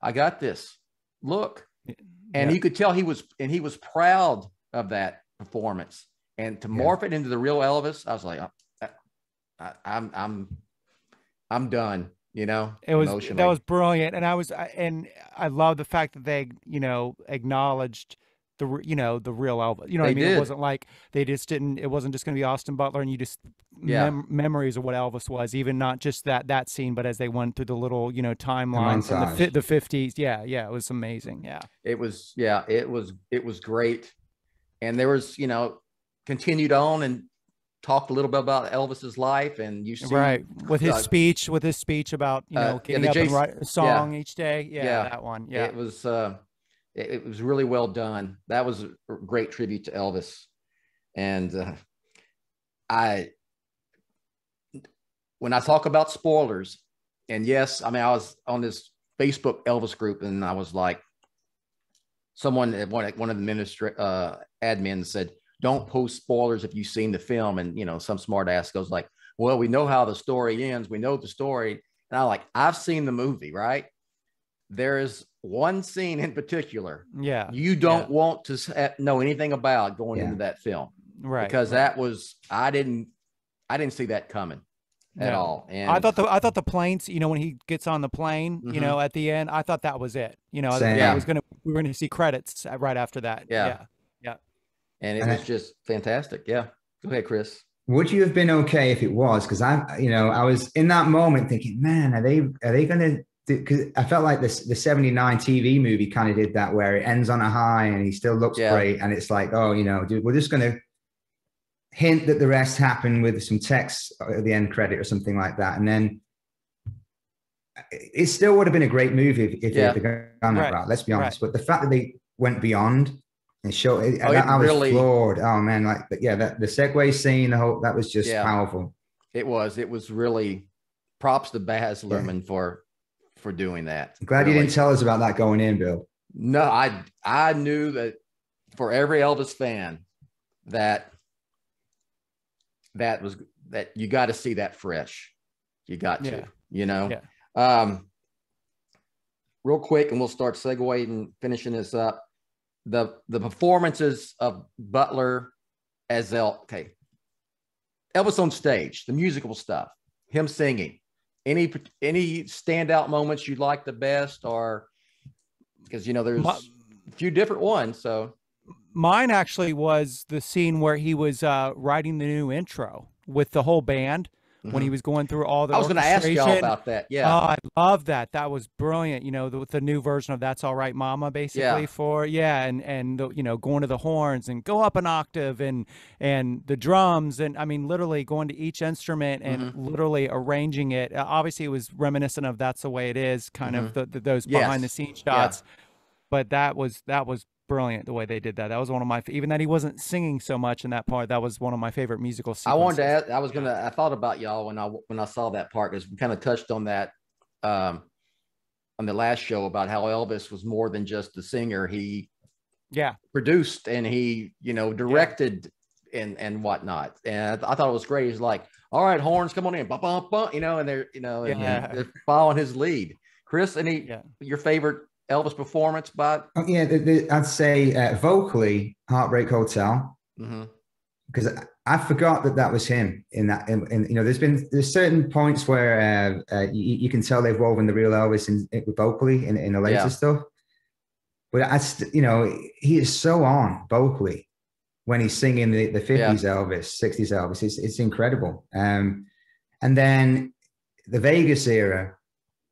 I got this, look. And yeah. you could tell he was, and he was proud of that performance. And to morph yeah. it into the real Elvis, I was like, I, I, I'm, I'm, I'm done. You know, it was, that was brilliant. And I was, and I love the fact that they, you know, acknowledged the, you know, the real Elvis. You know what I mean? It wasn't like they just didn't, it wasn't just going to be Austin Butler and you just yeah. mem memories of what Elvis was, even not just that, that scene, but as they went through the little, you know, timelines from the, the fifties. Yeah. Yeah. It was amazing. Yeah. It was, yeah, it was, it was great. And there was, you know, continued on and talked a little bit about Elvis's life, and you see right with his uh, speech, with his speech about you know uh, getting yeah, up J and write a song yeah. each day. Yeah, yeah, that one. Yeah, it was uh, it, it was really well done. That was a great tribute to Elvis, and uh, I when I talk about spoilers, and yes, I mean I was on this Facebook Elvis group, and I was like, someone one one of the ministry uh, admins said, don't post spoilers if you've seen the film. And, you know, some smart ass goes like, well, we know how the story ends. We know the story. And I'm like, I've seen the movie, right? There is one scene in particular. Yeah. You don't yeah. want to know anything about going yeah. into that film. Right. Because right. that was, I didn't, I didn't see that coming at yeah. all. And I thought the, I thought the planes, you know, when he gets on the plane, mm-hmm. you know, at the end, I thought that was it. You know, Same. I was going to, we were going to see credits right after that. Yeah. yeah. And it was just fantastic. Yeah. Go ahead, Chris. Would you have been okay if it was? Because I, you know, I was in that moment thinking, man, are they are they going to? Because I felt like this the seventy-nine T V movie kind of did that, where it ends on a high and he still looks yeah. great, and it's like, oh, you know, dude, we're just going to hint that the rest happened with some text at the end credit or something like that, and then it still would have been a great movie if, if yeah. it had gone right. about. Let's be honest, right. but the fact that they went beyond. And show it, oh, that, it I was really, floored. Oh man, like but yeah, that the segue scene, the whole that was just yeah, powerful. It was, it was really props to Baz Luhrmann yeah. for for doing that. I'm glad really. you didn't tell us about that going in, Bill. No, I I knew that for every Elvis fan that that was that you got to see that fresh. You got yeah. to, you know. Yeah. Um real quick, and we'll start segueing, finishing this up. The the performances of Butler as El okay Elvis on stage, the musical stuff, him singing, any any standout moments you like the best, or because you know there's My, a few different ones. So mine actually was the scene where he was uh, writing the new intro with the whole band. When he was going through all the, I was going to ask y'all about that. Yeah, oh, I love that. That was brilliant. You know, the, the new version of "That's All Right, Mama," basically yeah. for yeah, and and the, you know, going to the horns and go up an octave and and the drums and I mean, literally going to each instrument and mm-hmm. literally arranging it. Uh, obviously, it was reminiscent of "That's the Way It Is," kind mm-hmm. of the, the, those yes. behind the scenes shots. Yeah. But that was that was. brilliant the way they did that. That was one of my, even that he wasn't singing so much in that part, that was one of my favorite musical sequences. I wanted to ask, I was gonna I thought about y'all when I when I saw that part, because we kind of touched on that um on the last show about how Elvis was more than just the singer. He yeah produced and he you know directed yeah. and and whatnot, and I, th I thought it was great. He's like, all right, horns, come on in, bah, bah, bah, you know, and they're you know and, yeah. and they're following his lead. Chris, any yeah. your favorite Elvis performance, but oh, yeah, the, the, I'd say uh, vocally, "Heartbreak Hotel," because mm-hmm. I forgot that that was him in that. In, in, you know, there's been there's certain points where uh, uh, you, you can tell they've woven the real Elvis in, in vocally in, in the later yeah. stuff. But I, you know, he is so on vocally when he's singing the, the fifties yeah. Elvis, sixties Elvis. It's it's incredible. Um, and then the Vegas era,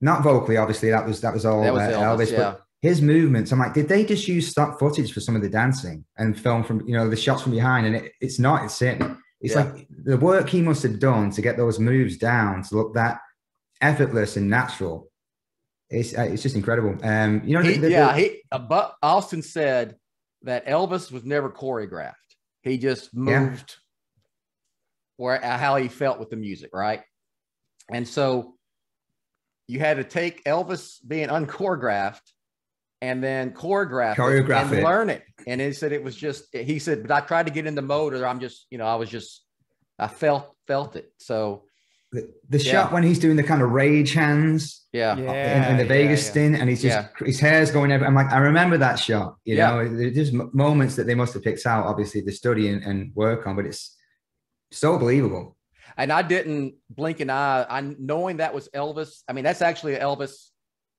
not vocally, obviously. That was that was all that was uh, Elvis. Elvis yeah. But his movements, I'm like, did they just use stock footage for some of the dancing and film from, you know, the shots from behind? And it, it's not. It's it. It's yeah. like the work he must have done to get those moves down to look that effortless and natural. It's uh, it's just incredible. Um, you know, he, the, the, yeah. He, uh, but Austin said that Elvis was never choreographed. He just moved yeah. where uh, how he felt with the music, right? And so you had to take Elvis being unchoreographed and then choreograph Choreograph and it. learn it. And he said it was just, he said, but I tried to get in the mode, or I'm just, you know, I was just, I felt, felt it. So the, the yeah. shot when he's doing the kind of rage hands yeah. yeah in, in the Vegas yeah, yeah. stint, and he's just, yeah. his hair's going everywhere. I'm like, I remember that shot, you yeah. know, there's just moments that they must have picked out, obviously, to study and, and work on, but it's so believable. And I didn't blink an eye. I knowing that was Elvis. I mean, that's actually Elvis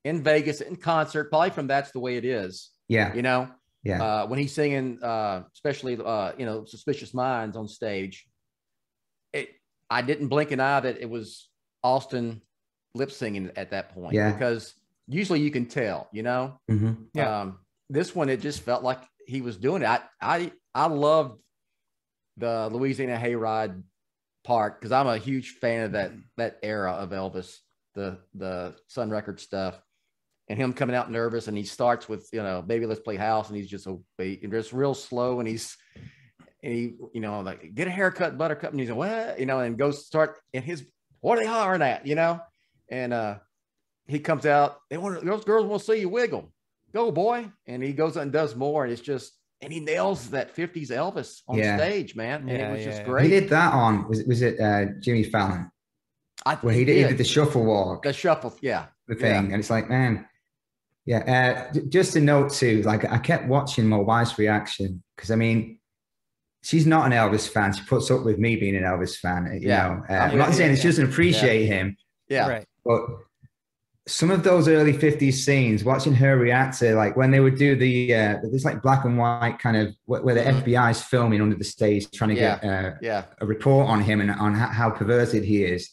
in Vegas in concert, probably from That's the Way It Is. Yeah. You know, yeah. Uh, when he's singing, uh, especially, uh, you know, Suspicious Minds on stage, it, I didn't blink an eye that it was Austin lip singing at that point, yeah. because usually you can tell, you know, mm-hmm. yeah. um, this one, it just felt like he was doing it. I, I, I loved the Louisiana Hayride Park, because I'm a huge fan of that that era of Elvis, the the Sun Records stuff, and him coming out nervous, and he starts with, you know, baby, let's play house, and he's just a and just real slow, and he's and he you know like get a haircut, buttercup, and he's like what, you know, and goes start and his what are they hollering at, you know, and uh he comes out, they want those girls want to see you wiggle, go boy, and he goes out and does more, and it's just. And he nails that fifties Elvis on yeah. stage, man. And yeah, it was yeah, just great. He did that on, was it, was it uh, Jimmy Fallon? I think Where he did, he did the shuffle walk. The shuffle, yeah. The thing. Yeah. And it's like, man. Yeah. Uh, just a note too, like I kept watching my wife's reaction, because I mean, she's not an Elvis fan. She puts up with me being an Elvis fan. You yeah. know, uh, yeah, I'm not yeah, saying yeah. she doesn't appreciate yeah. him. Yeah. Right. But some of those early fifties scenes, watching her react to, like when they would do the, uh, there's like black and white kind of where the F B I is filming under the stage trying to yeah. get uh, yeah. a report on him and on how perverted he is.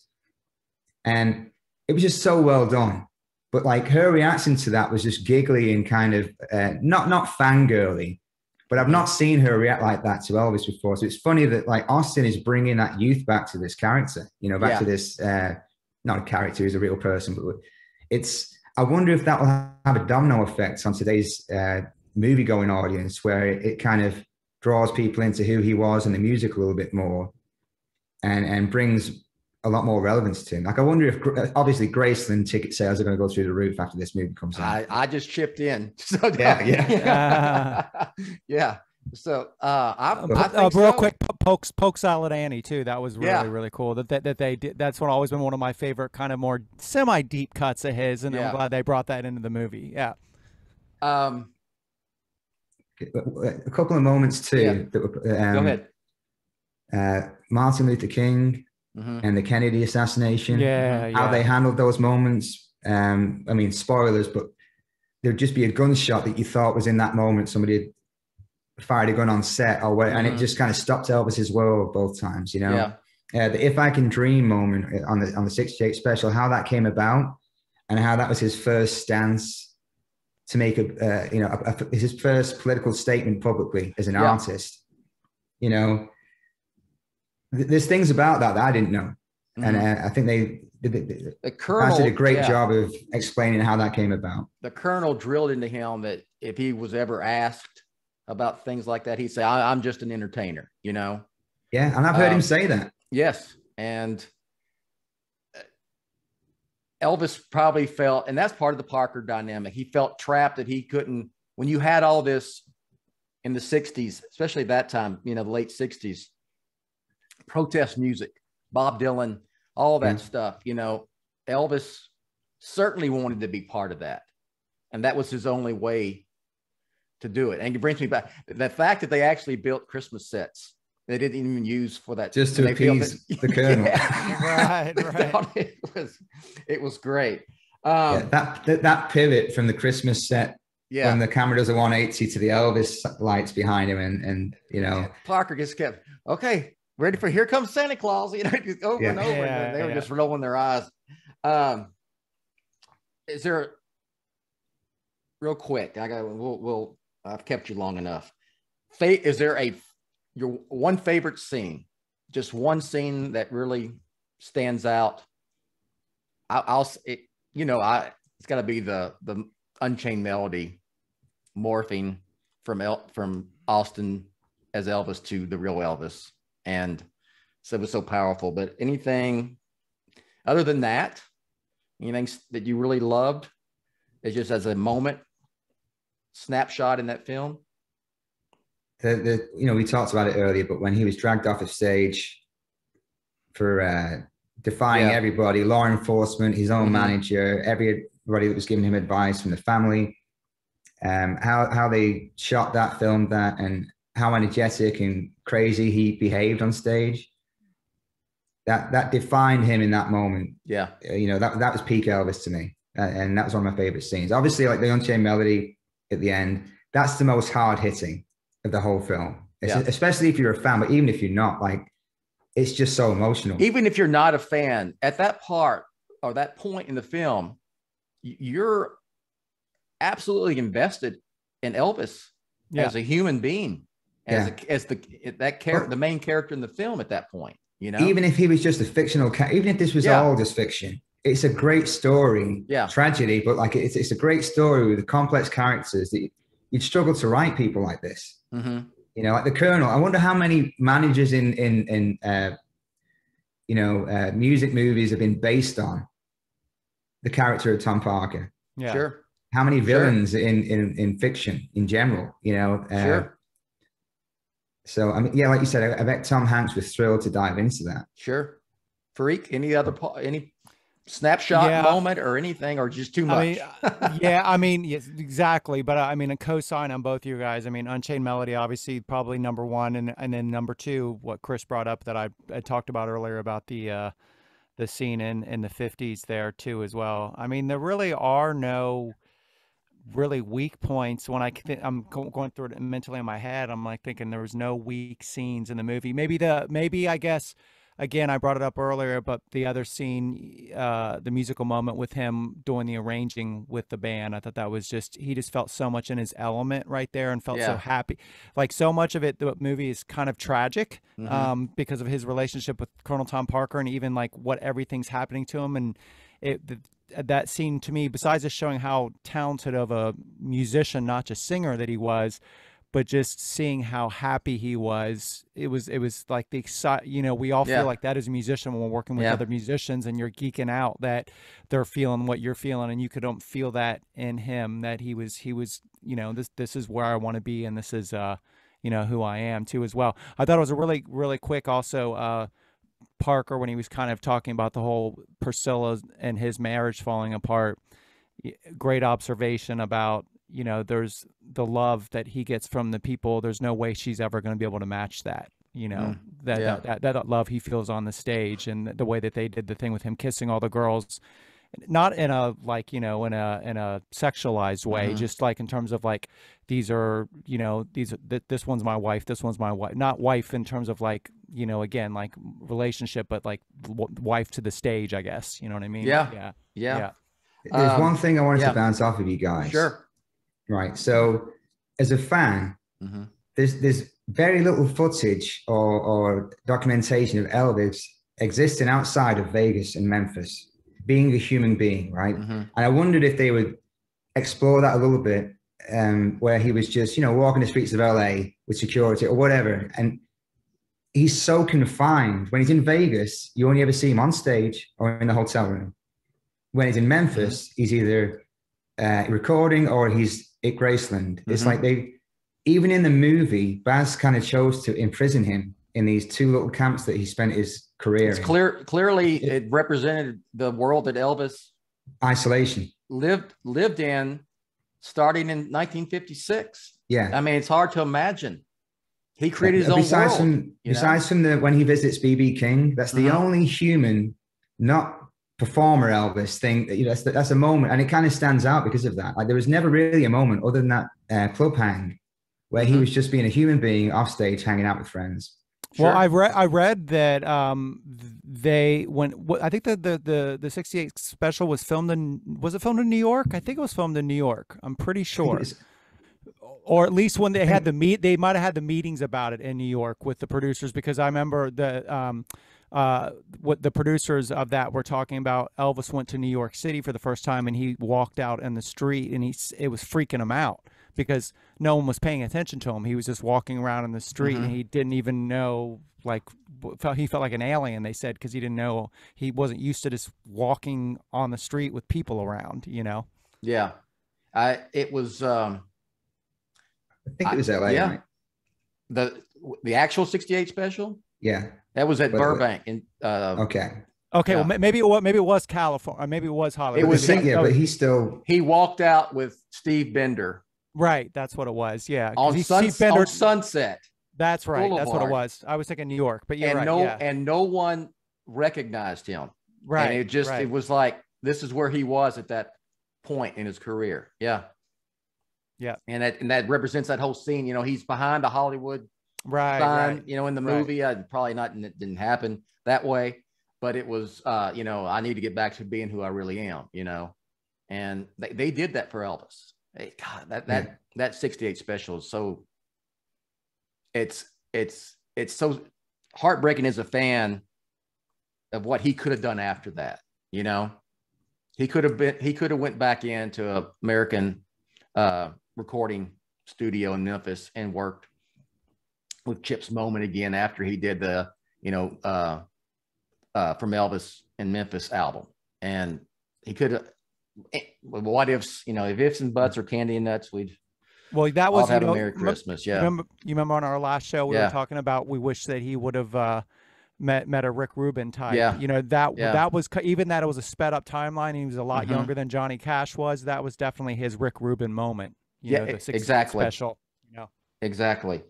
And it was just so well done. But like her reaction to that was just giggly and kind of uh, not, not fangirly, but I've not seen her react like that to Elvis before. So it's funny that like Austin is bringing that youth back to this character, you know, back yeah. to this, uh, not a character, he's a real person, but It's, I wonder if that will have a domino effect on today's uh, movie-going audience, where it, it kind of draws people into who he was and the music a little bit more, and, and brings a lot more relevance to him. Like, I wonder if, obviously, Graceland ticket sales are going to go through the roof after this movie comes out. I, I just chipped in. So yeah, yeah. Uh. yeah. So uh, I, I think uh, real so. quick, poke, poke Salad Annie too. That was really yeah. really cool. That, that that they did. That's what always been one of my favorite kind of more semi deep cuts of his, and yeah. I'm glad they brought that into the movie. Yeah. Um, a couple of moments too. Yeah. That were, um, Go ahead. Uh, Martin Luther King mm-hmm. and the Kennedy assassination. Yeah. How yeah. they handled those moments. Um, I mean, spoilers, but there'd just be a gunshot that you thought was in that moment. Somebody had fired a gun on set or whatever, mm-hmm. and it just kind of stopped Elvis's world both times, you know. Yeah. Uh, the If I Can Dream moment on the on the sixty-eight special, how that came about, and how that was his first stance to make a uh, you know a, a, his first political statement publicly as an yeah. artist. You know, Th there's things about that that I didn't know, mm-hmm. and uh, I think they, they, they the Colonel did a great yeah. job of explaining how that came about. The Colonel drilled into him that if he was ever asked about things like that, he'd say, I, I'm just an entertainer, you know? Yeah, and I've heard um, him say that. Yes, and Elvis probably felt, and that's part of the Parker dynamic, he felt trapped that he couldn't, when you had all this in the sixties, especially that time, you know, the late sixties, protest music, Bob Dylan, all that mm. stuff, you know, Elvis certainly wanted to be part of that. And that was his only way to do it. And it brings me back the fact that they actually built Christmas sets They didn't even use for that. Just to appease the Colonel. Yeah. Right, right. It was, it was great. Um, yeah, that, that that pivot from the Christmas set, yeah, when the camera does a one eighty to the Elvis lights behind him, and and you know, Parker just kept, okay, ready for here comes Santa Claus, you know, just over yeah. and over. Yeah, and they were yeah. just rolling their eyes. Um, is there real quick? I got. We'll, we'll. I've kept you long enough. Fate. Is there a your one favorite scene? Just one scene that really stands out. I, I'll. It, you know, I it's got to be the the Unchained Melody morphing from El, from Austin as Elvis to the real Elvis, and so it was so powerful. But anything other than that, anything that you really loved, it's just as a moment snapshot in that film. The, the you know, we talked about it earlier, but when he was dragged off the stage for. Uh, defying yeah. everybody, law enforcement, his own mm-hmm. manager, everybody that was giving him advice from the family, um, how, how they shot that, filmed that, and how energetic and crazy he behaved on stage. That that defined him in that moment. Yeah. Uh, you know, that, that was peak Elvis to me. Uh, and that was one of my favorite scenes. Obviously, like the Unchained Melody at the end, that's the most hard hitting of the whole film, yeah. especially if you're a fan, but even if you're not, like, it's just so emotional. Even if you're not a fan, at that part or that point in the film, you're absolutely invested in Elvis yeah. as a human being, as yeah. a, as the that character, the main character in the film. At that point, you know, even if he was just a fictional character, even if this was yeah. all just fiction, it's a great story. Yeah, tragedy, but like it's it's a great story with complex characters that you'd struggle to write people like this. Mm-hmm. You know, like the Colonel, I wonder how many managers in, in, in uh, you know, uh, music movies have been based on the character of Tom Parker. Yeah. Sure. How many villains sure. in, in, in fiction in general, you know? Uh, sure. So, I mean, yeah, like you said, I, I bet Tom Hanks was thrilled to dive into that. Sure. Freak, any other, any snapshot yeah. moment or anything, or just too much? I mean, yeah, I mean, yes, exactly. But I mean, a co-sign on both you guys. I mean, Unchained Melody, obviously, probably number one, and and then number two, what Chris brought up that I, I talked about earlier about the uh, the scene in in the fifties there too as well. I mean, there really are no really weak points when I I'm going through it mentally in my head. I'm like thinking there was no weak scenes in the movie. Maybe the maybe I guess. Again, I brought it up earlier, but the other scene, uh, the musical moment with him doing the arranging with the band, I thought that was just, he just felt so much in his element right there and felt yeah. so happy. Like so much of it, the movie is kind of tragic mm-hmm. um, because of his relationship with Colonel Tom Parker and even like what everything's happening to him. And it, the, that scene to me, besides just showing how talented of a musician, not just singer that he was, but just seeing how happy he was, it was it was like the excitement, you know, we all yeah. feel like that as a musician when we're working with yeah. other musicians and you're geeking out that they're feeling what you're feeling and you could don't feel that in him, that he was, he was, you know, this this is where I want to be and this is, uh, you know, who I am too as well. I thought it was a really, really quick also, uh, Parker, when he was kind of talking about the whole Priscilla and his marriage falling apart, great observation about, you know, there's the love that he gets from the people. There's no way she's ever going to be able to match that, you know, mm, that, yeah. that, that, that love he feels on the stage and the way that they did the thing with him kissing all the girls, not in a, like, you know, in a, in a sexualized way, mm-hmm. just like in terms of like, these are, you know, these, th this one's my wife, this one's my wife, not wife in terms of like, you know, again, like relationship, but like w wife to the stage, I guess, you know what I mean? Yeah. Yeah. Yeah. yeah. There's um, one thing I wanted yeah. to bounce off of you guys. Sure. Right. So as a fan, mm-hmm. there's, there's very little footage or, or documentation of Elvis existing outside of Vegas and Memphis, being a human being, right? Mm-hmm. And I wondered if they would explore that a little bit, um, where he was just, you know, walking the streets of L A with security or whatever. And he's so confined. When he's in Vegas, you only ever see him on stage or in the hotel room. When he's in Memphis, mm-hmm. he's either uh, recording or he's at Graceland. Mm-hmm. It's like they, even in the movie, Baz kind of chose to imprison him in these two little camps that he spent his career it's in. Clear, clearly, it, it represented the world that Elvis isolation lived lived in, starting in nineteen fifty-six. Yeah, I mean, it's hard to imagine He created his own besides world. From, you know? Besides from the, when he visits B B. King, that's the uh-huh. only human, not performer Elvis thing, that, you know, that's, that's a moment. And it kind of stands out because of that. Like, there was never really a moment other than that uh, club hang where mm-hmm. he was just being a human being off stage, hanging out with friends. Sure. Well, I read I read that um, they when I think that the the the sixty-eight special was filmed in was it filmed in New York? I think it was filmed in New York. I'm pretty sure. Or at least when they had the meet, they might have had the meetings about it in New York with the producers, because I remember the um, uh, what the producers of that were talking about. Elvis went to New York City for the first time, and he walked out in the street, and he it was freaking him out because no one was paying attention to him. He was just walking around in the street, mm-hmm. and he didn't even know. Like, felt he felt like an alien. They said because he didn't know, he wasn't used to just walking on the street with people around. You know? Yeah, I it was. Um... I think it was L A, yeah. Right? The the actual sixty-eight special? Yeah. That was at but Burbank. In, uh, okay. Okay, uh, well, maybe, maybe it was California. Maybe it was Hollywood. It was it, yeah, oh, but he still... He walked out with Steve Binder. Right, that's what it was, yeah. On, he, sun, Steve Binder, on Sunset. That's right, Boulevard. That's what it was. I was thinking New York, but you're and right, no, yeah. And no one recognized him. Right, and it just, right. It was like, this is where he was at that point in his career, yeah. Yeah, and that and that represents that whole scene. You know, he's behind a Hollywood right, sign. Right, you know, in the movie, right. I, probably not. It didn't happen that way, but it was. Uh, you know, I need to get back to being who I really am. You know, and they, they did that for Elvis. Hey, God, that that yeah. that sixty-eight special is so. It's it's it's so heartbreaking as a fan of what he could have done after that. You know, he could have been. He could have went back into a American. Uh, recording studio in Memphis and worked with Chip's Moment again after he did the, you know, uh, uh, From Elvis in Memphis album. And he could have, what ifs, you know, if ifs and buts or candy and nuts, we'd well, that was all have you know, a Merry Christmas. Yeah. Remember, you remember on our last show, we yeah. were talking about, we wish that he would have uh, met, met a Rick Rubin type, yeah. you know, that, yeah. that was even that it was a sped up timeline. He was a lot mm-hmm. younger than Johnny Cash was. That was definitely his Rick Rubin moment. You yeah, know, the exactly. Special, you know. Exactly.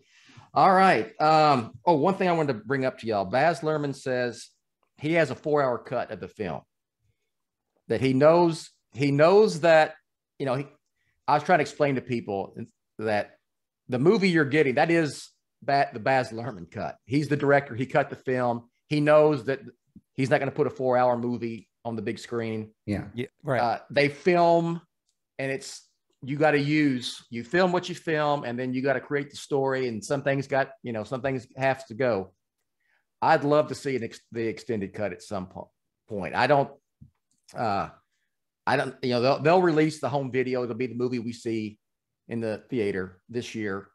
All right. Um, oh, one thing I wanted to bring up to y'all. Baz Luhrmann says he has a four-hour cut of the film. That he knows. He knows that. You know. He, I was trying to explain to people that the movie you're getting that is that the Baz Luhrmann cut. He's the director. He cut the film. He knows that he's not going to put a four-hour movie on the big screen. Yeah. Yeah. Right. Uh, they film, and it's. You got to use, you film what you film, and then you got to create the story. And some things got, you know, some things have to go. I'd love to see an ex the extended cut at some po point. I don't, uh, I don't, you know, they'll, they'll release the home video. It'll be the movie we see in the theater this year.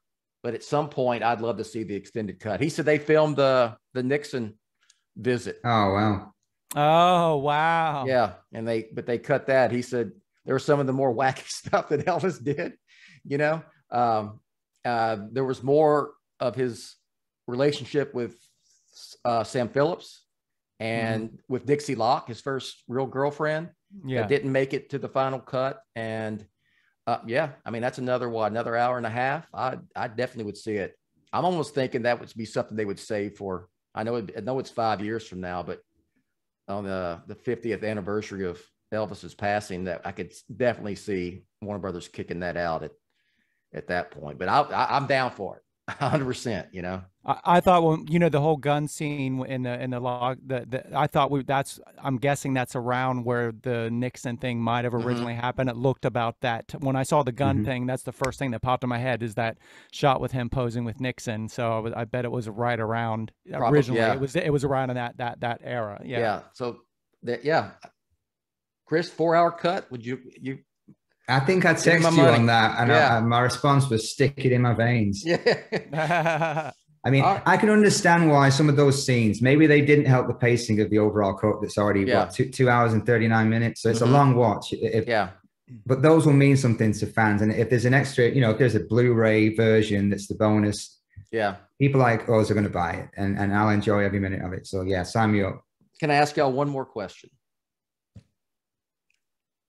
But at some point, I'd love to see the extended cut. He said they filmed the, the Nixon visit. Oh, wow. Oh, wow. Yeah. And they, but they cut that. He said, there were some of the more wacky stuff that Elvis did, you know. Um, uh, there was more of his relationship with uh, Sam Phillips and mm-hmm. with Dixie Locke, his first real girlfriend. Yeah, that didn't make it to the final cut. And uh, yeah, I mean that's another what, another hour and a half. I I definitely would see it. I'm almost thinking that would be something they would save for. I know it, I know it's five years from now, but on the the fiftieth anniversary of Elvis's passing, that I could definitely see Warner Brothers kicking that out at at that point. But I, I, I'm down for it, one hundred percent. You know, I, I thought when well, you know the whole gun scene in the in the log, the, the I thought we that's I'm guessing that's around where the Nixon thing might have originally mm-hmm. happened. It looked about that when I saw the gun mm-hmm. thing. That's the first thing that popped in my head is that shot with him posing with Nixon. So I, was, I bet it was right around Probably, originally. Yeah. It was it was around in that that that era. Yeah. Yeah. So that yeah. Chris, four-hour cut? Would you you? I think I texted you on that, and yeah. I, my response was stick it in my veins. Yeah. I mean, right. I can understand why some of those scenes maybe they didn't help the pacing of the overall cut. That's already yeah. what two, two hours and thirty-nine minutes, so it's mm-hmm. a long watch. If, yeah. But those will mean something to fans, and if there's an extra, you know, if there's a Blu-ray version that's the bonus, yeah, people like us are going to buy it, and and I'll enjoy every minute of it. So yeah, sign me up. Can I ask y'all one more question?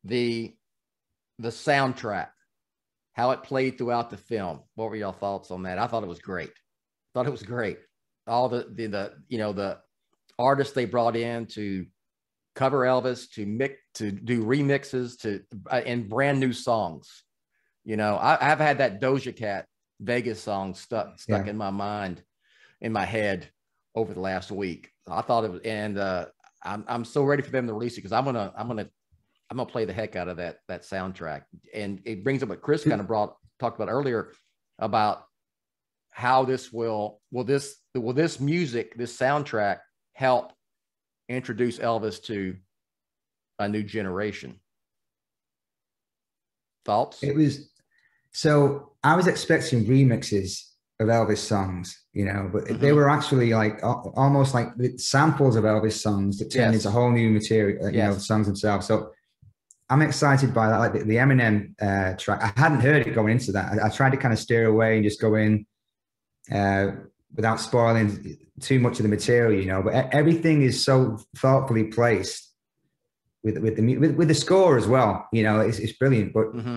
the the soundtrack, how it played throughout the film, what were y'all thoughts on that? I thought it was great. Thought it was great. All the, the, the you know, the artists they brought in to cover Elvis, to mix, to do remixes, to, uh, and brand new songs. You know, I, I've had that Doja Cat Vegas song stuck, stuck yeah. in my mind, in my head over the last week. I thought it was, and uh, I'm, I'm so ready for them to release it. Cause I'm going to, I'm going to, I'm going to play the heck out of that, that soundtrack. And it brings up what Chris kind of brought, talked about earlier about how this will, will this, will this music, this soundtrack help introduce Elvis to a new generation? Thoughts? It was, so I was expecting remixes of Elvis songs, you know, but mm-hmm. they were actually like almost like samples of Elvis songs that turned yes. into whole new material, you yes. know, the songs themselves. So I'm excited by that, like the, the Eminem uh, track. I hadn't heard it going into that. I, I tried to kind of steer away and just go in uh, without spoiling too much of the material, you know, but everything is so thoughtfully placed with, with the with, with the score as well. You know, it's, it's brilliant, but mm-hmm.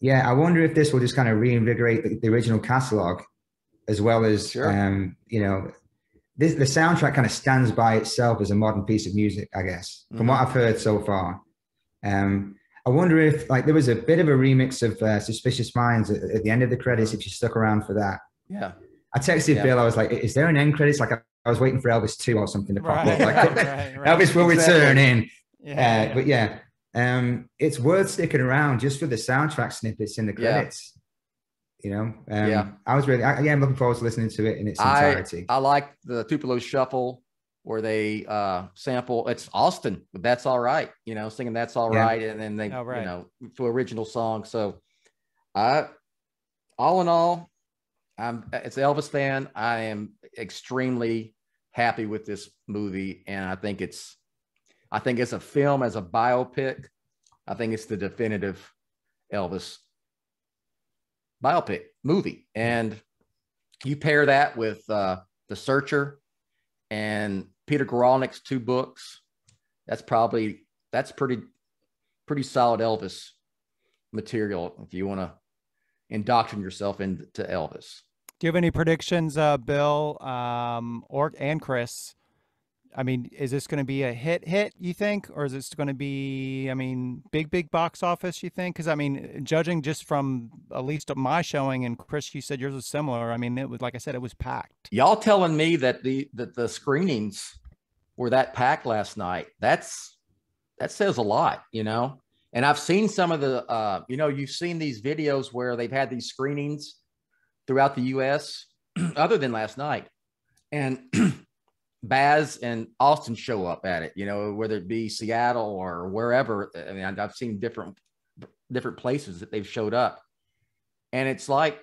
yeah, I wonder if this will just kind of reinvigorate the, the original catalog, as well as, sure. um, you know, this, the soundtrack kind of stands by itself as a modern piece of music, I guess, from mm-hmm. what I've heard so far. Um, I wonder if, like, there was a bit of a remix of uh, Suspicious Minds at, at the end of the credits, if you stuck around for that. Yeah. I texted yeah. Bill, I was like, is there an end credits? Like, I, I was waiting for Elvis two or something to pop right, up. Like, right, right. Elvis will exactly. return in. Yeah, uh, yeah. But yeah, um, it's worth sticking around just for the soundtrack snippets in the credits. Yeah. You know, um, yeah, I was really, I, yeah, I'm looking forward to listening to it in its entirety. I, I like the Tupelo Shuffle where they uh, sample, it's Austin, but That's All Right, you know, singing That's All yeah. Right. And then they, right. you know, to original song. So I, all in all, I'm, it's an Elvis fan. I am extremely happy with this movie. And I think it's, I think it's a film as a biopic. I think it's the definitive Elvis biopic movie, and you pair that with uh, The Searcher and Peter Guralnik's two books. That's probably that's pretty pretty solid Elvis material if you want to indoctrinate yourself into Elvis. Do you have any predictions, uh, Bill um, or and Chris? I mean, is this going to be a hit hit, you think? Or is this going to be, I mean, big, big box office, you think? Because, I mean, judging just from at least my showing, and Chris, you said yours was similar. I mean, it was, like I said, it was packed. Y'all telling me that the, that the screenings were that packed last night. That's, that says a lot, you know? And I've seen some of the, uh, you know, you've seen these videos where they've had these screenings throughout the U S other than last night. And Baz and Austin show up at it, you know, whether it be Seattle or wherever. I mean, I've seen different, different places that they've showed up, and it's like,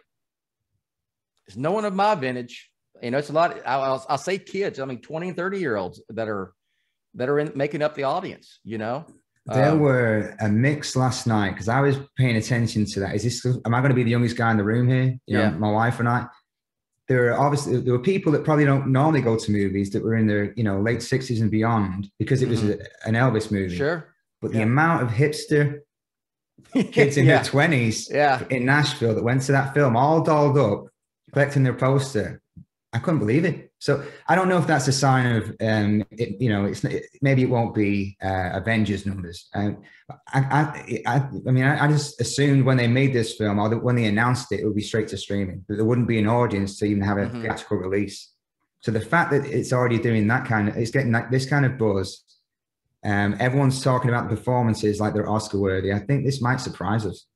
it's no one of my vintage, you know, it's a lot. I'll, I'll say kids, I mean, twenty and thirty year olds that are, that are in making up the audience, you know, there um, were a mix last night. Cause I was paying attention to that. Is this, am I going to be the youngest guy in the room here? You know, yeah. my wife and I. There are obviously there were people that probably don't normally go to movies that were in their you know late sixties and beyond because it was mm-hmm. a, an Elvis movie. Sure, but yeah. the amount of hipster kids in yeah. their twenties yeah. in Nashville that went to that film all dolled up, collecting their poster, I couldn't believe it. So I don't know if that's a sign of um it, you know it's it, maybe it won't be uh, Avengers numbers. Um, I I I, I mean I, I just assumed when they made this film or that when they announced it, it would be straight to streaming. But there wouldn't be an audience to even have a mm-hmm. theatrical release. So the fact that it's already doing that kind of it's getting that, this kind of buzz, um, everyone's talking about the performances like they're Oscar worthy. I think this might surprise us.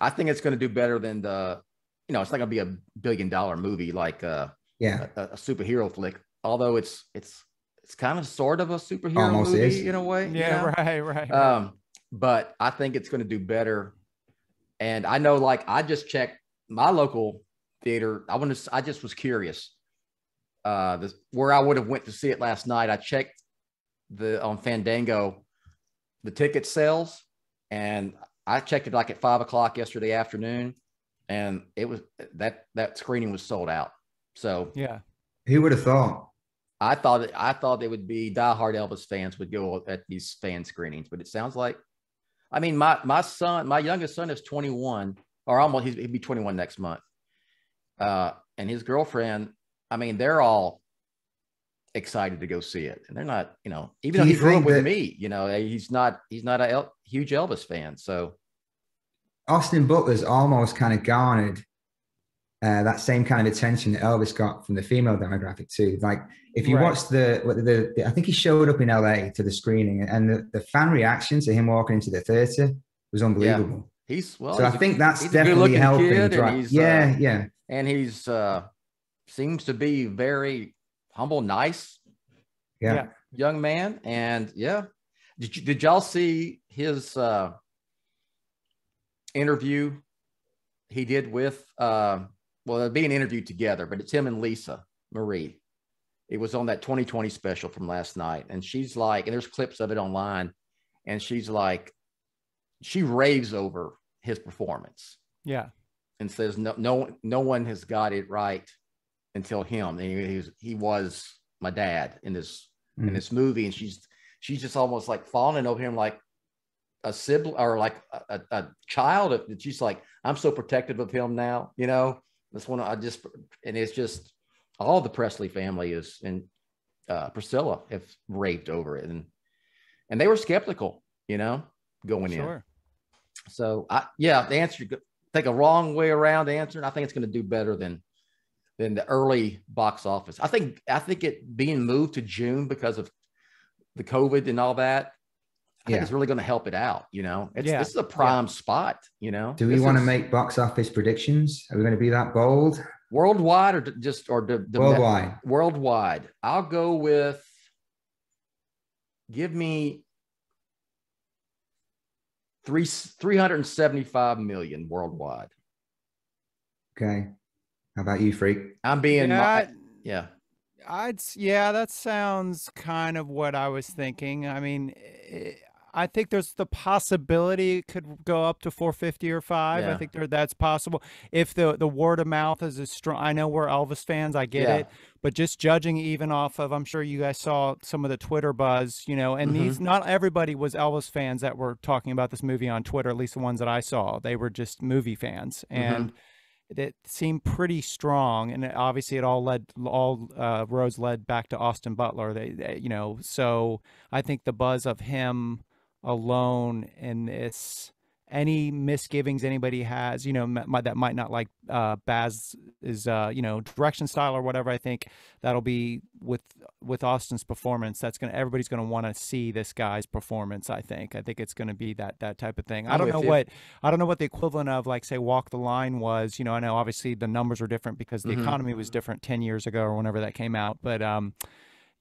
I think it's going to do better than the you know it's not going to be a billion dollar movie like. Uh, Yeah, a, a superhero flick. Although it's it's it's kind of sort of a superhero Almost movie is. in a way. Yeah, you know? right, right. Um, but I think it's going to do better. And I know, like, I just checked my local theater. I want to. I just was curious. Uh, this, where I would have went to see it last night. I checked the on Fandango, the ticket sales, and I checked it like at five o'clock yesterday afternoon, and it was that that screening was sold out. So yeah, who would have thought? I thought I thought they would be diehard Elvis fans would go at these fan screenings, but it sounds like, I mean, my my son, my youngest son is twenty-one, or almost he'd be twenty-one next month, uh, and his girlfriend, I mean, they're all excited to go see it, and they're not, you know, even though he grew up with me, you know, he's not, he's not a El- huge Elvis fan. So Austin Butler's almost kind of garnered uh, that same kind of attention that Elvis got from the female demographic too. Like if you right. watch the, the, the, I think he showed up in L A to the screening, and the, the fan reaction to him walking into the theater was unbelievable. Yeah. He's well. So I a, think that's definitely helping. Right? Yeah, uh, yeah. And he's uh, seems to be very humble, nice, yeah. yeah, young man, and yeah. Did you, did y'all see his uh, interview he did with? Uh, well, it'd be an interview together, but it's him and Lisa Marie. It was on that twenty twenty special from last night, and she's like, and there's clips of it online, and she's like, she raves over his performance. Yeah, and says no, no, no one has got it right until him. And he, he was, he was my dad in this, mm. in this movie. And she's, she's just almost like falling over him, like a sibling or like a, a, a child. Of, she's like, I'm so protective of him now, you know, that's one I just, and it's just all the Presley family is, and uh, Priscilla have raved over it. And, and they were skeptical, you know, going sure. in. So I, yeah, the answer, take a wrong way around answer. And I think it's going to do better than, than the early box office. I think I think it being moved to June because of the COVID and all that, I yeah. think it's really going to help it out, you know? It's, yeah. This is a prime yeah. spot, you know? Do we want to make box office predictions? Are we going to be that bold? Worldwide or just... or the, the Worldwide. Net, worldwide. I'll go with... Give me three, three hundred seventy-five million worldwide. Okay. How about you, Freak? I'm being, yeah, my, yeah. I'd, yeah, that sounds kind of what I was thinking. I mean, it, I think there's the possibility it could go up to four fifty or five. Yeah. I think there, that's possible if the the word of mouth is as strong. I know we're Elvis fans, I get yeah. it, but just judging even off of, I'm sure you guys saw some of the Twitter buzz, you know, and mm-hmm. these, not everybody was Elvis fans that were talking about this movie on Twitter. At least the ones that I saw, they were just movie fans and. Mm-hmm. It seemed pretty strong, and it, obviously it all led, all uh, roads led back to Austin Butler. They, they, you know, so I think the buzz of him alone in this, any misgivings anybody has, you know, my, that might not like uh, Baz is, uh, you know, direction style or whatever. I think that'll be with with Austin's performance. That's gonna, everybody's gonna want to see this guy's performance. I think. I think it's gonna be that that type of thing. I don't know what I don't know what the equivalent of like say Walk the Line was. You know, I know obviously the numbers are different because the mm-hmm. economy was different ten years ago or whenever that came out. But um,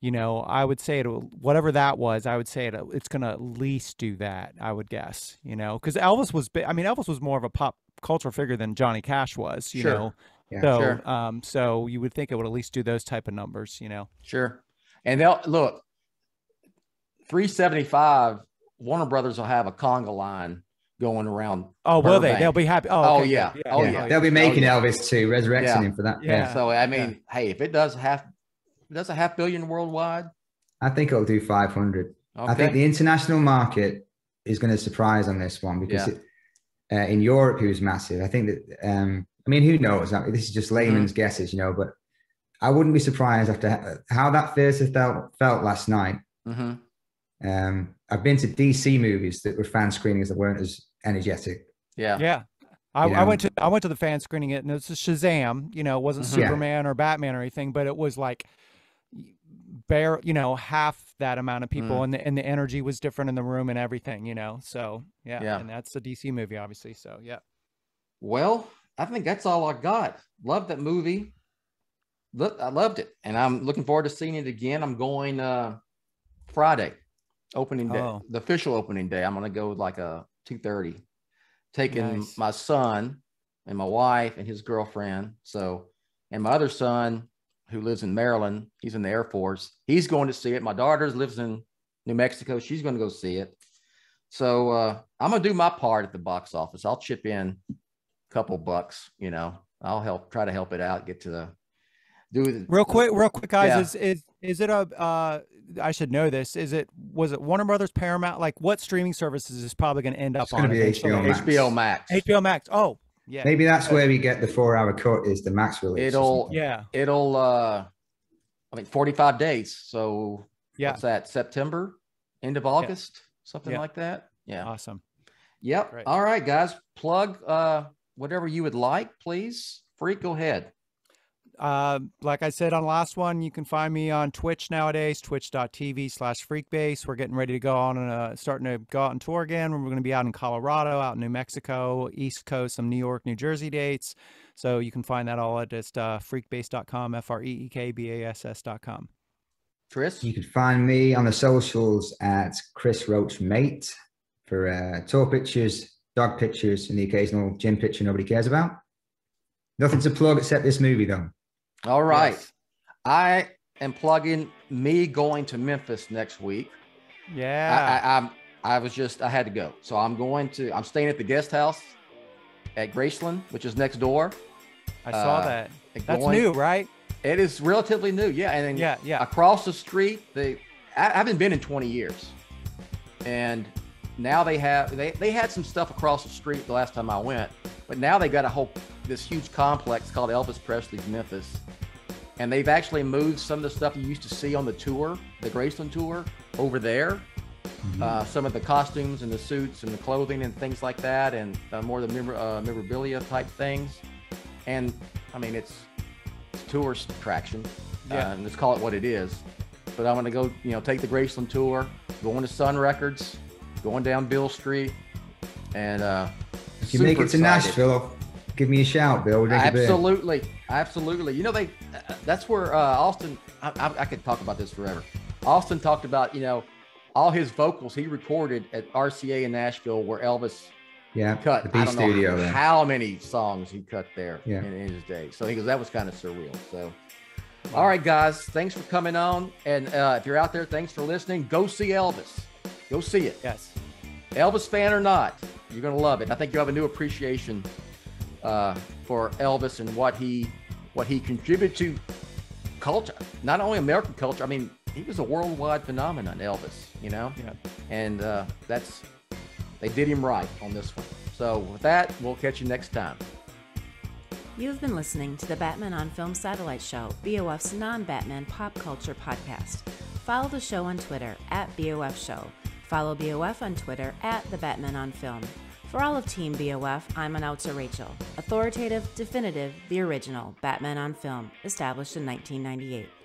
you know, I would say it, whatever that was, I would say it, it's going to at least do that, I would guess, you know, because Elvis was, I mean, Elvis was more of a pop culture figure than Johnny Cash was, you sure. know, yeah, so, sure. um, so you would think it would at least do those type of numbers, you know. Sure. And they'll look, three seventy-five, Warner Brothers will have a conga line going around. Oh, Burbank. Will they? They'll be happy. Oh, okay. oh, yeah. Yeah. oh yeah. yeah. They'll be making oh, yeah. Elvis too, resurrecting yeah. him for that. Yeah. yeah. So, I mean, yeah. hey, if it does have That's a half billion worldwide. I think it'll do five hundred. Okay. I think the international market is going to surprise on this one because yeah. it, uh, in Europe, it was massive. I think that, um, I mean, who knows? I mean, this is just layman's mm-hmm. guesses, you know, but I wouldn't be surprised after how that theater felt, felt last night. Mm-hmm. Um, I've been to D C movies that were fan screenings that weren't as energetic. Yeah. Yeah. I, yeah. I went to I went to the fan screening it, and it's a Shazam, you know, it wasn't mm-hmm. Superman yeah. or Batman or anything, but it was like, bare you know half that amount of people mm. and the and the energy was different in the room and everything, you know, so yeah, yeah. and that's the D C movie obviously, so yeah. Well, I think that's all I got. Loved that movie. Look, I loved it, and I'm looking forward to seeing it again. I'm going uh Friday opening day, oh. the official opening day. I'm gonna go with like a two thirty, taking nice. My son and my wife and his girlfriend, so, and my other son who lives in Maryland. He's in the Air Force. He's going to see it. My daughter lives in New Mexico. She's going to go see it. So uh, I'm going to do my part at the box office. I'll chip in a couple bucks, you know, I'll help try to help it out, get to the, do the, real quick, real quick guys. Yeah. Is, is, is it a, uh, I should know this. Is it, was it Warner Brothers, Paramount? Like what streaming services is probably going to end up it's on? It's going to be H B O Max. H B O Max. H B O Max. Oh, Yeah. Maybe that's where we get the four-hour cut, is the max release. It'll, yeah. It'll, uh, I think forty-five days. So yeah. What's that? September, end of August, yeah. something yeah. like that. Yeah. Awesome. Yep. Great. All right, guys. Plug uh, whatever you would like, please. Freak, go ahead. Uh, like I said on last one, you can find me on Twitch nowadays, twitch dot t v slash freakbase. We're getting ready to go on and uh, starting to go out and tour again. We're going to be out in Colorado, out in New Mexico, East Coast, some New York, New Jersey dates. So you can find that all at just uh, freakbase dot com, F R E E K B A S S dot com. Chris? You can find me on the socials at Chris Roach Mate for uh, tour pictures, dog pictures, and the occasional gym picture nobody cares about. Nothing to plug except this movie, though. All right. Yes. I am plugging me going to Memphis next week. Yeah. I, I, I'm, I was just, I had to go. So I'm going to, I'm staying at the guest house at Graceland, which is next door. I saw uh, that. That's going, new, right? It is relatively new. Yeah. And then yeah, yeah. across the street, they, I, I haven't been in twenty years. And now they have, they, they had some stuff across the street the last time I went, but now they got a whole, this huge complex called Elvis Presley's Memphis. And they've actually moved some of the stuff you used to see on the tour, the Graceland tour, over there. Mm-hmm. Uh, some of the costumes and the suits and the clothing and things like that, and uh, more of the memor uh, memorabilia type things. And I mean, it's, it's a tourist attraction. Yeah. Uh, and let's call it what it is. But I'm going to go, you know, take the Graceland tour, going to Sun Records, going down Bill Street. And uh, if you make it to excited. Nashville, give me a shout, Bill. We'll absolutely, absolutely. You know, they. Uh, that's where uh, Austin. I, I, I could talk about this forever. Austin talked about, you know, all his vocals he recorded at R C A in Nashville, where Elvis. Yeah. Cut. The B I don't studio. Know how, how many songs he cut there yeah. in, in his day? So he goes, that was kind of surreal. So, wow. All right, guys, thanks for coming on, and uh, if you're out there, thanks for listening. Go see Elvis. Go see it. Yes. Elvis fan or not, you're gonna love it. I think you'll have a new appreciation uh for Elvis and what he what he contributed to culture, not only American culture. I mean, he was a worldwide phenomenon, Elvis, you know. Yeah. And uh that's, they did him right on this one. So with that, we'll catch you next time. You have been listening to the Batman on Film Satellite Show, B O F's non-Batman pop culture podcast. Follow the show on Twitter at B O F Show. Follow B O F on Twitter at the Batman on Film. For all of Team B O F, I'm announcer Rachel. Authoritative, definitive, the original Batman on Film, established in nineteen ninety-eight.